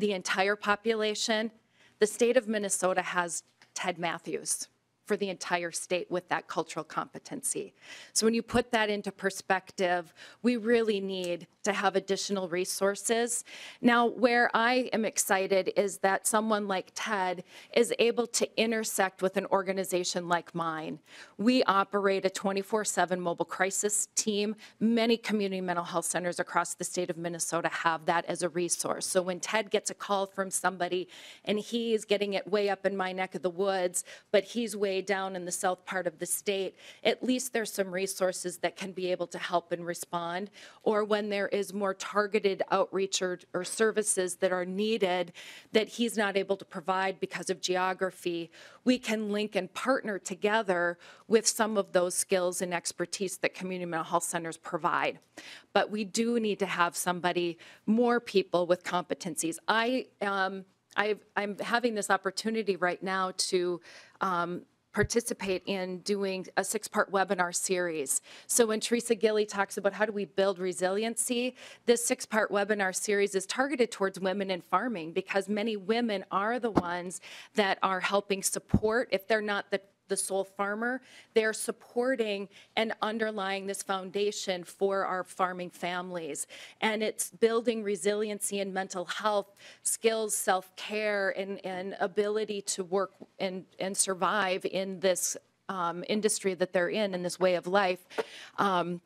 the entire population, the state of Minnesota has Ted Matthews for the entire state with that cultural competency. So when you put that into perspective, we really need to have additional resources. Now, where I am excited is that someone like Ted is able to intersect with an organization like mine. We operate a twenty-four seven mobile crisis team. Many community mental health centers across the state of Minnesota have that as a resource. So when Ted gets a call from somebody and he's getting it way up in my neck of the woods, but he's way way down in the south part of the state, at least there's some resources that can be able to help and respond. Or when there is more targeted outreach or, or services that are needed that he's not able to provide because of geography, we can link and partner together with some of those skills and expertise that community mental health centers provide. But we do need to have somebody, more people with competencies. I um, I've, I'm having this opportunity right now to um, participate in doing a six-part webinar series. So when Teresa Gilly talks about how do we build resiliency, this six-part webinar series is targeted towards women in farming, because many women are the ones that are helping support. If they're not the the sole farmer, they're supporting and underlying this foundation for our farming families. And it's building resiliency and mental health skills, self-care, and, and ability to work and, and survive in this um, industry that they're in, in this way of life. Um,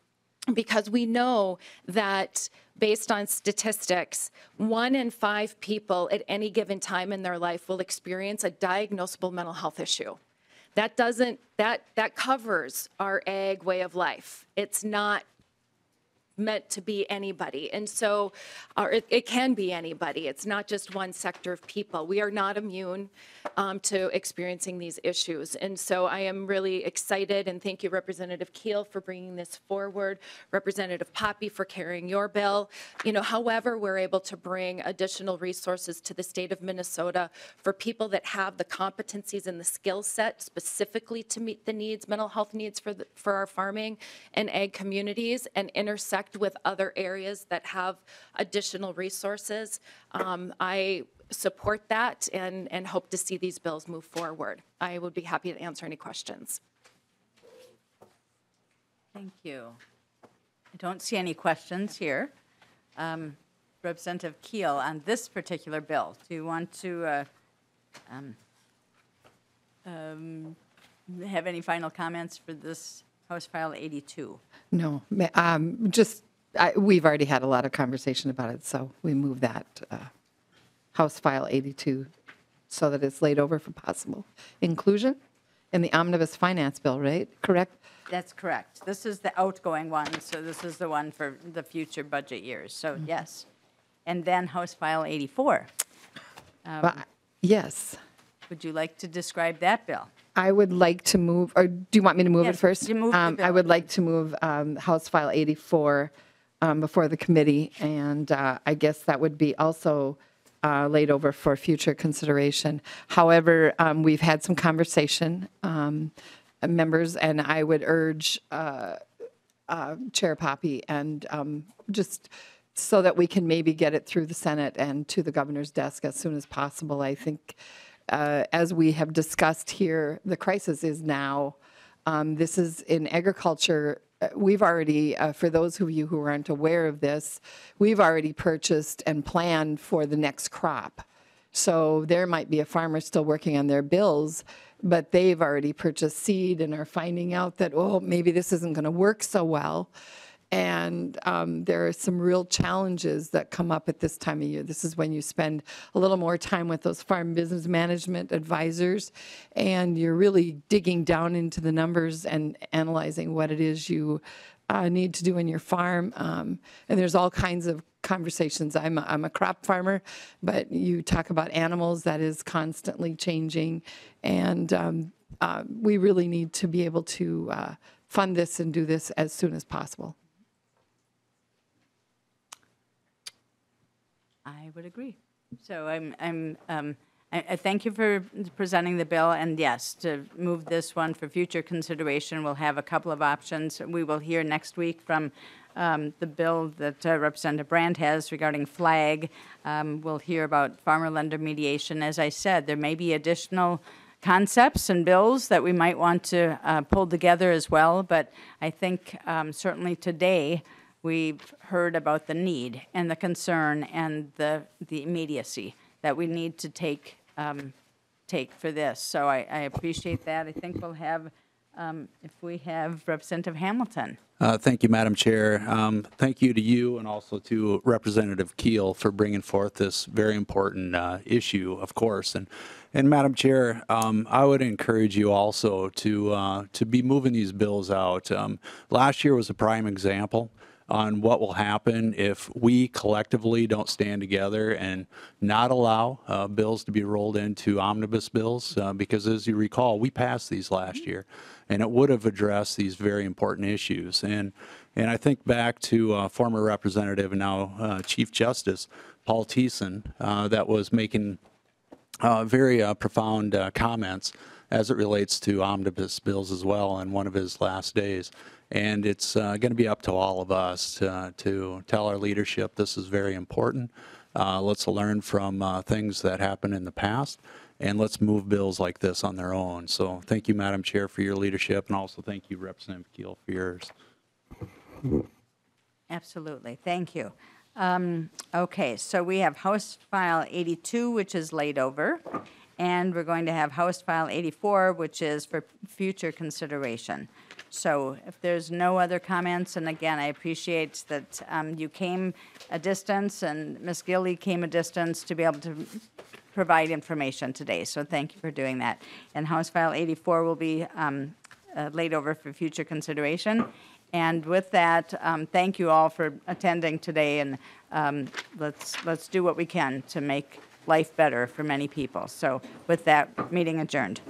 because we know that based on statistics, one in five people at any given time in their life will experience a diagnosable mental health issue. That doesn't, that, that covers our ag way of life. It's not meant to be anybody. And so or it, it can be anybody. It's not just one sector of people. We are not immune um, to experiencing these issues. And so I am really excited, and thank you, Representative Kiel, for bringing this forward, Representative Poppy for carrying your bill. You know, however we're able to bring additional resources to the state of Minnesota for people that have the competencies and the skill set specifically to meet the needs, mental health needs for, the, for our farming and ag communities, and intersect with other areas that have additional resources. Um, I support that and, and hope to see these bills move forward. I would be happy to answer any questions. Thank you. I don't see any questions here. Um, Representative Kiel, on this particular bill, do you want to uh, um, um, have any final comments for this? House File eighty-two. No, um, just I, we've already had a lot of conversation about it, so we move that uh, House File eighty-two so that it's laid over for possible inclusion in the Omnibus Finance Bill, right? Correct? That's correct. This is the outgoing one, so this is the one for the future budget years. So, mm-hmm. Yes. And then House File eighty-four. Um, well, yes. Would you like to describe that bill? I would like to move, or do you want me to move yes, it first? You move um, the bill. I would like to move um, House File eighty-four um, before the committee, and uh, I guess that would be also uh, laid over for future consideration. However, um, we've had some conversation, um, members, and I would urge uh, uh, Chair Poppy, and um, just so that we can maybe get it through the Senate and to the governor's desk as soon as possible. I think. Uh, as we have discussed here, the crisis is now. Um, this is in agriculture. We've already, uh, for those of you who aren't aware of this, we've already purchased and planned for the next crop. So there might be a farmer still working on their bills, but they've already purchased seed and are finding out that, oh, maybe this isn't going to work so well. And um, there are some real challenges that come up at this time of year. This is when you spend a little more time with those farm business management advisors, and you're really digging down into the numbers and analyzing what it is you uh, need to do in your farm. Um, and there's all kinds of conversations. I'm a, I'm a crop farmer, but you talk about animals, that is constantly changing. And um, uh, we really need to be able to uh, fund this and do this as soon as possible. I would agree. So I'm, I'm, um, I, I thank you for presenting the bill. And yes, to move this one for future consideration, we'll have a couple of options. We will hear next week from um, the bill that uh, Representative Brand has regarding FLAG. Um, we'll hear about farmer-lender mediation. As I said, there may be additional concepts and bills that we might want to uh, pull together as well. But I think um, certainly today, we've heard about the need and the concern and the the immediacy that we need to take um, take for this. So I, I appreciate that. I think we'll have Um, if we have Representative Hamilton. Uh, thank you, Madam Chair. Um, thank you to you and also to Representative Kiel for bringing forth this very important uh, issue, of course. And, and Madam Chair, um, I would encourage you also to, uh, to be moving these bills out. Um, last year was a prime example on what will happen if we collectively don't stand together and not allow uh, bills to be rolled into omnibus bills, uh, because as you recall, we passed these last year, and it would have addressed these very important issues. And and I think back to uh, former Representative and now uh, Chief Justice Paul Thiessen, uh, that was making uh, very uh, profound uh, comments as it relates to omnibus bills as well on one of his last days. And it's uh, going to be up to all of us uh, to tell our leadership this is very important. Uh, let's learn from uh, things that happened in the past, and let's move bills like this on their own. So thank you, Madam Chair, for your leadership, and also thank you, Representative Kiel, for yours. Absolutely. Thank you. Um, okay, so we have House File eighty-two, which is laid over, and we're going to have House File eighty-four, which is for future consideration. So if there's no other comments, and again, I appreciate that um, you came a distance and Miz Gilly came a distance to be able to provide information today. So thank you for doing that. And House File eighty-four will be um, uh, laid over for future consideration. And with that, um, thank you all for attending today, and um, let's, let's do what we can to make life better for many people. So with that, meeting adjourned.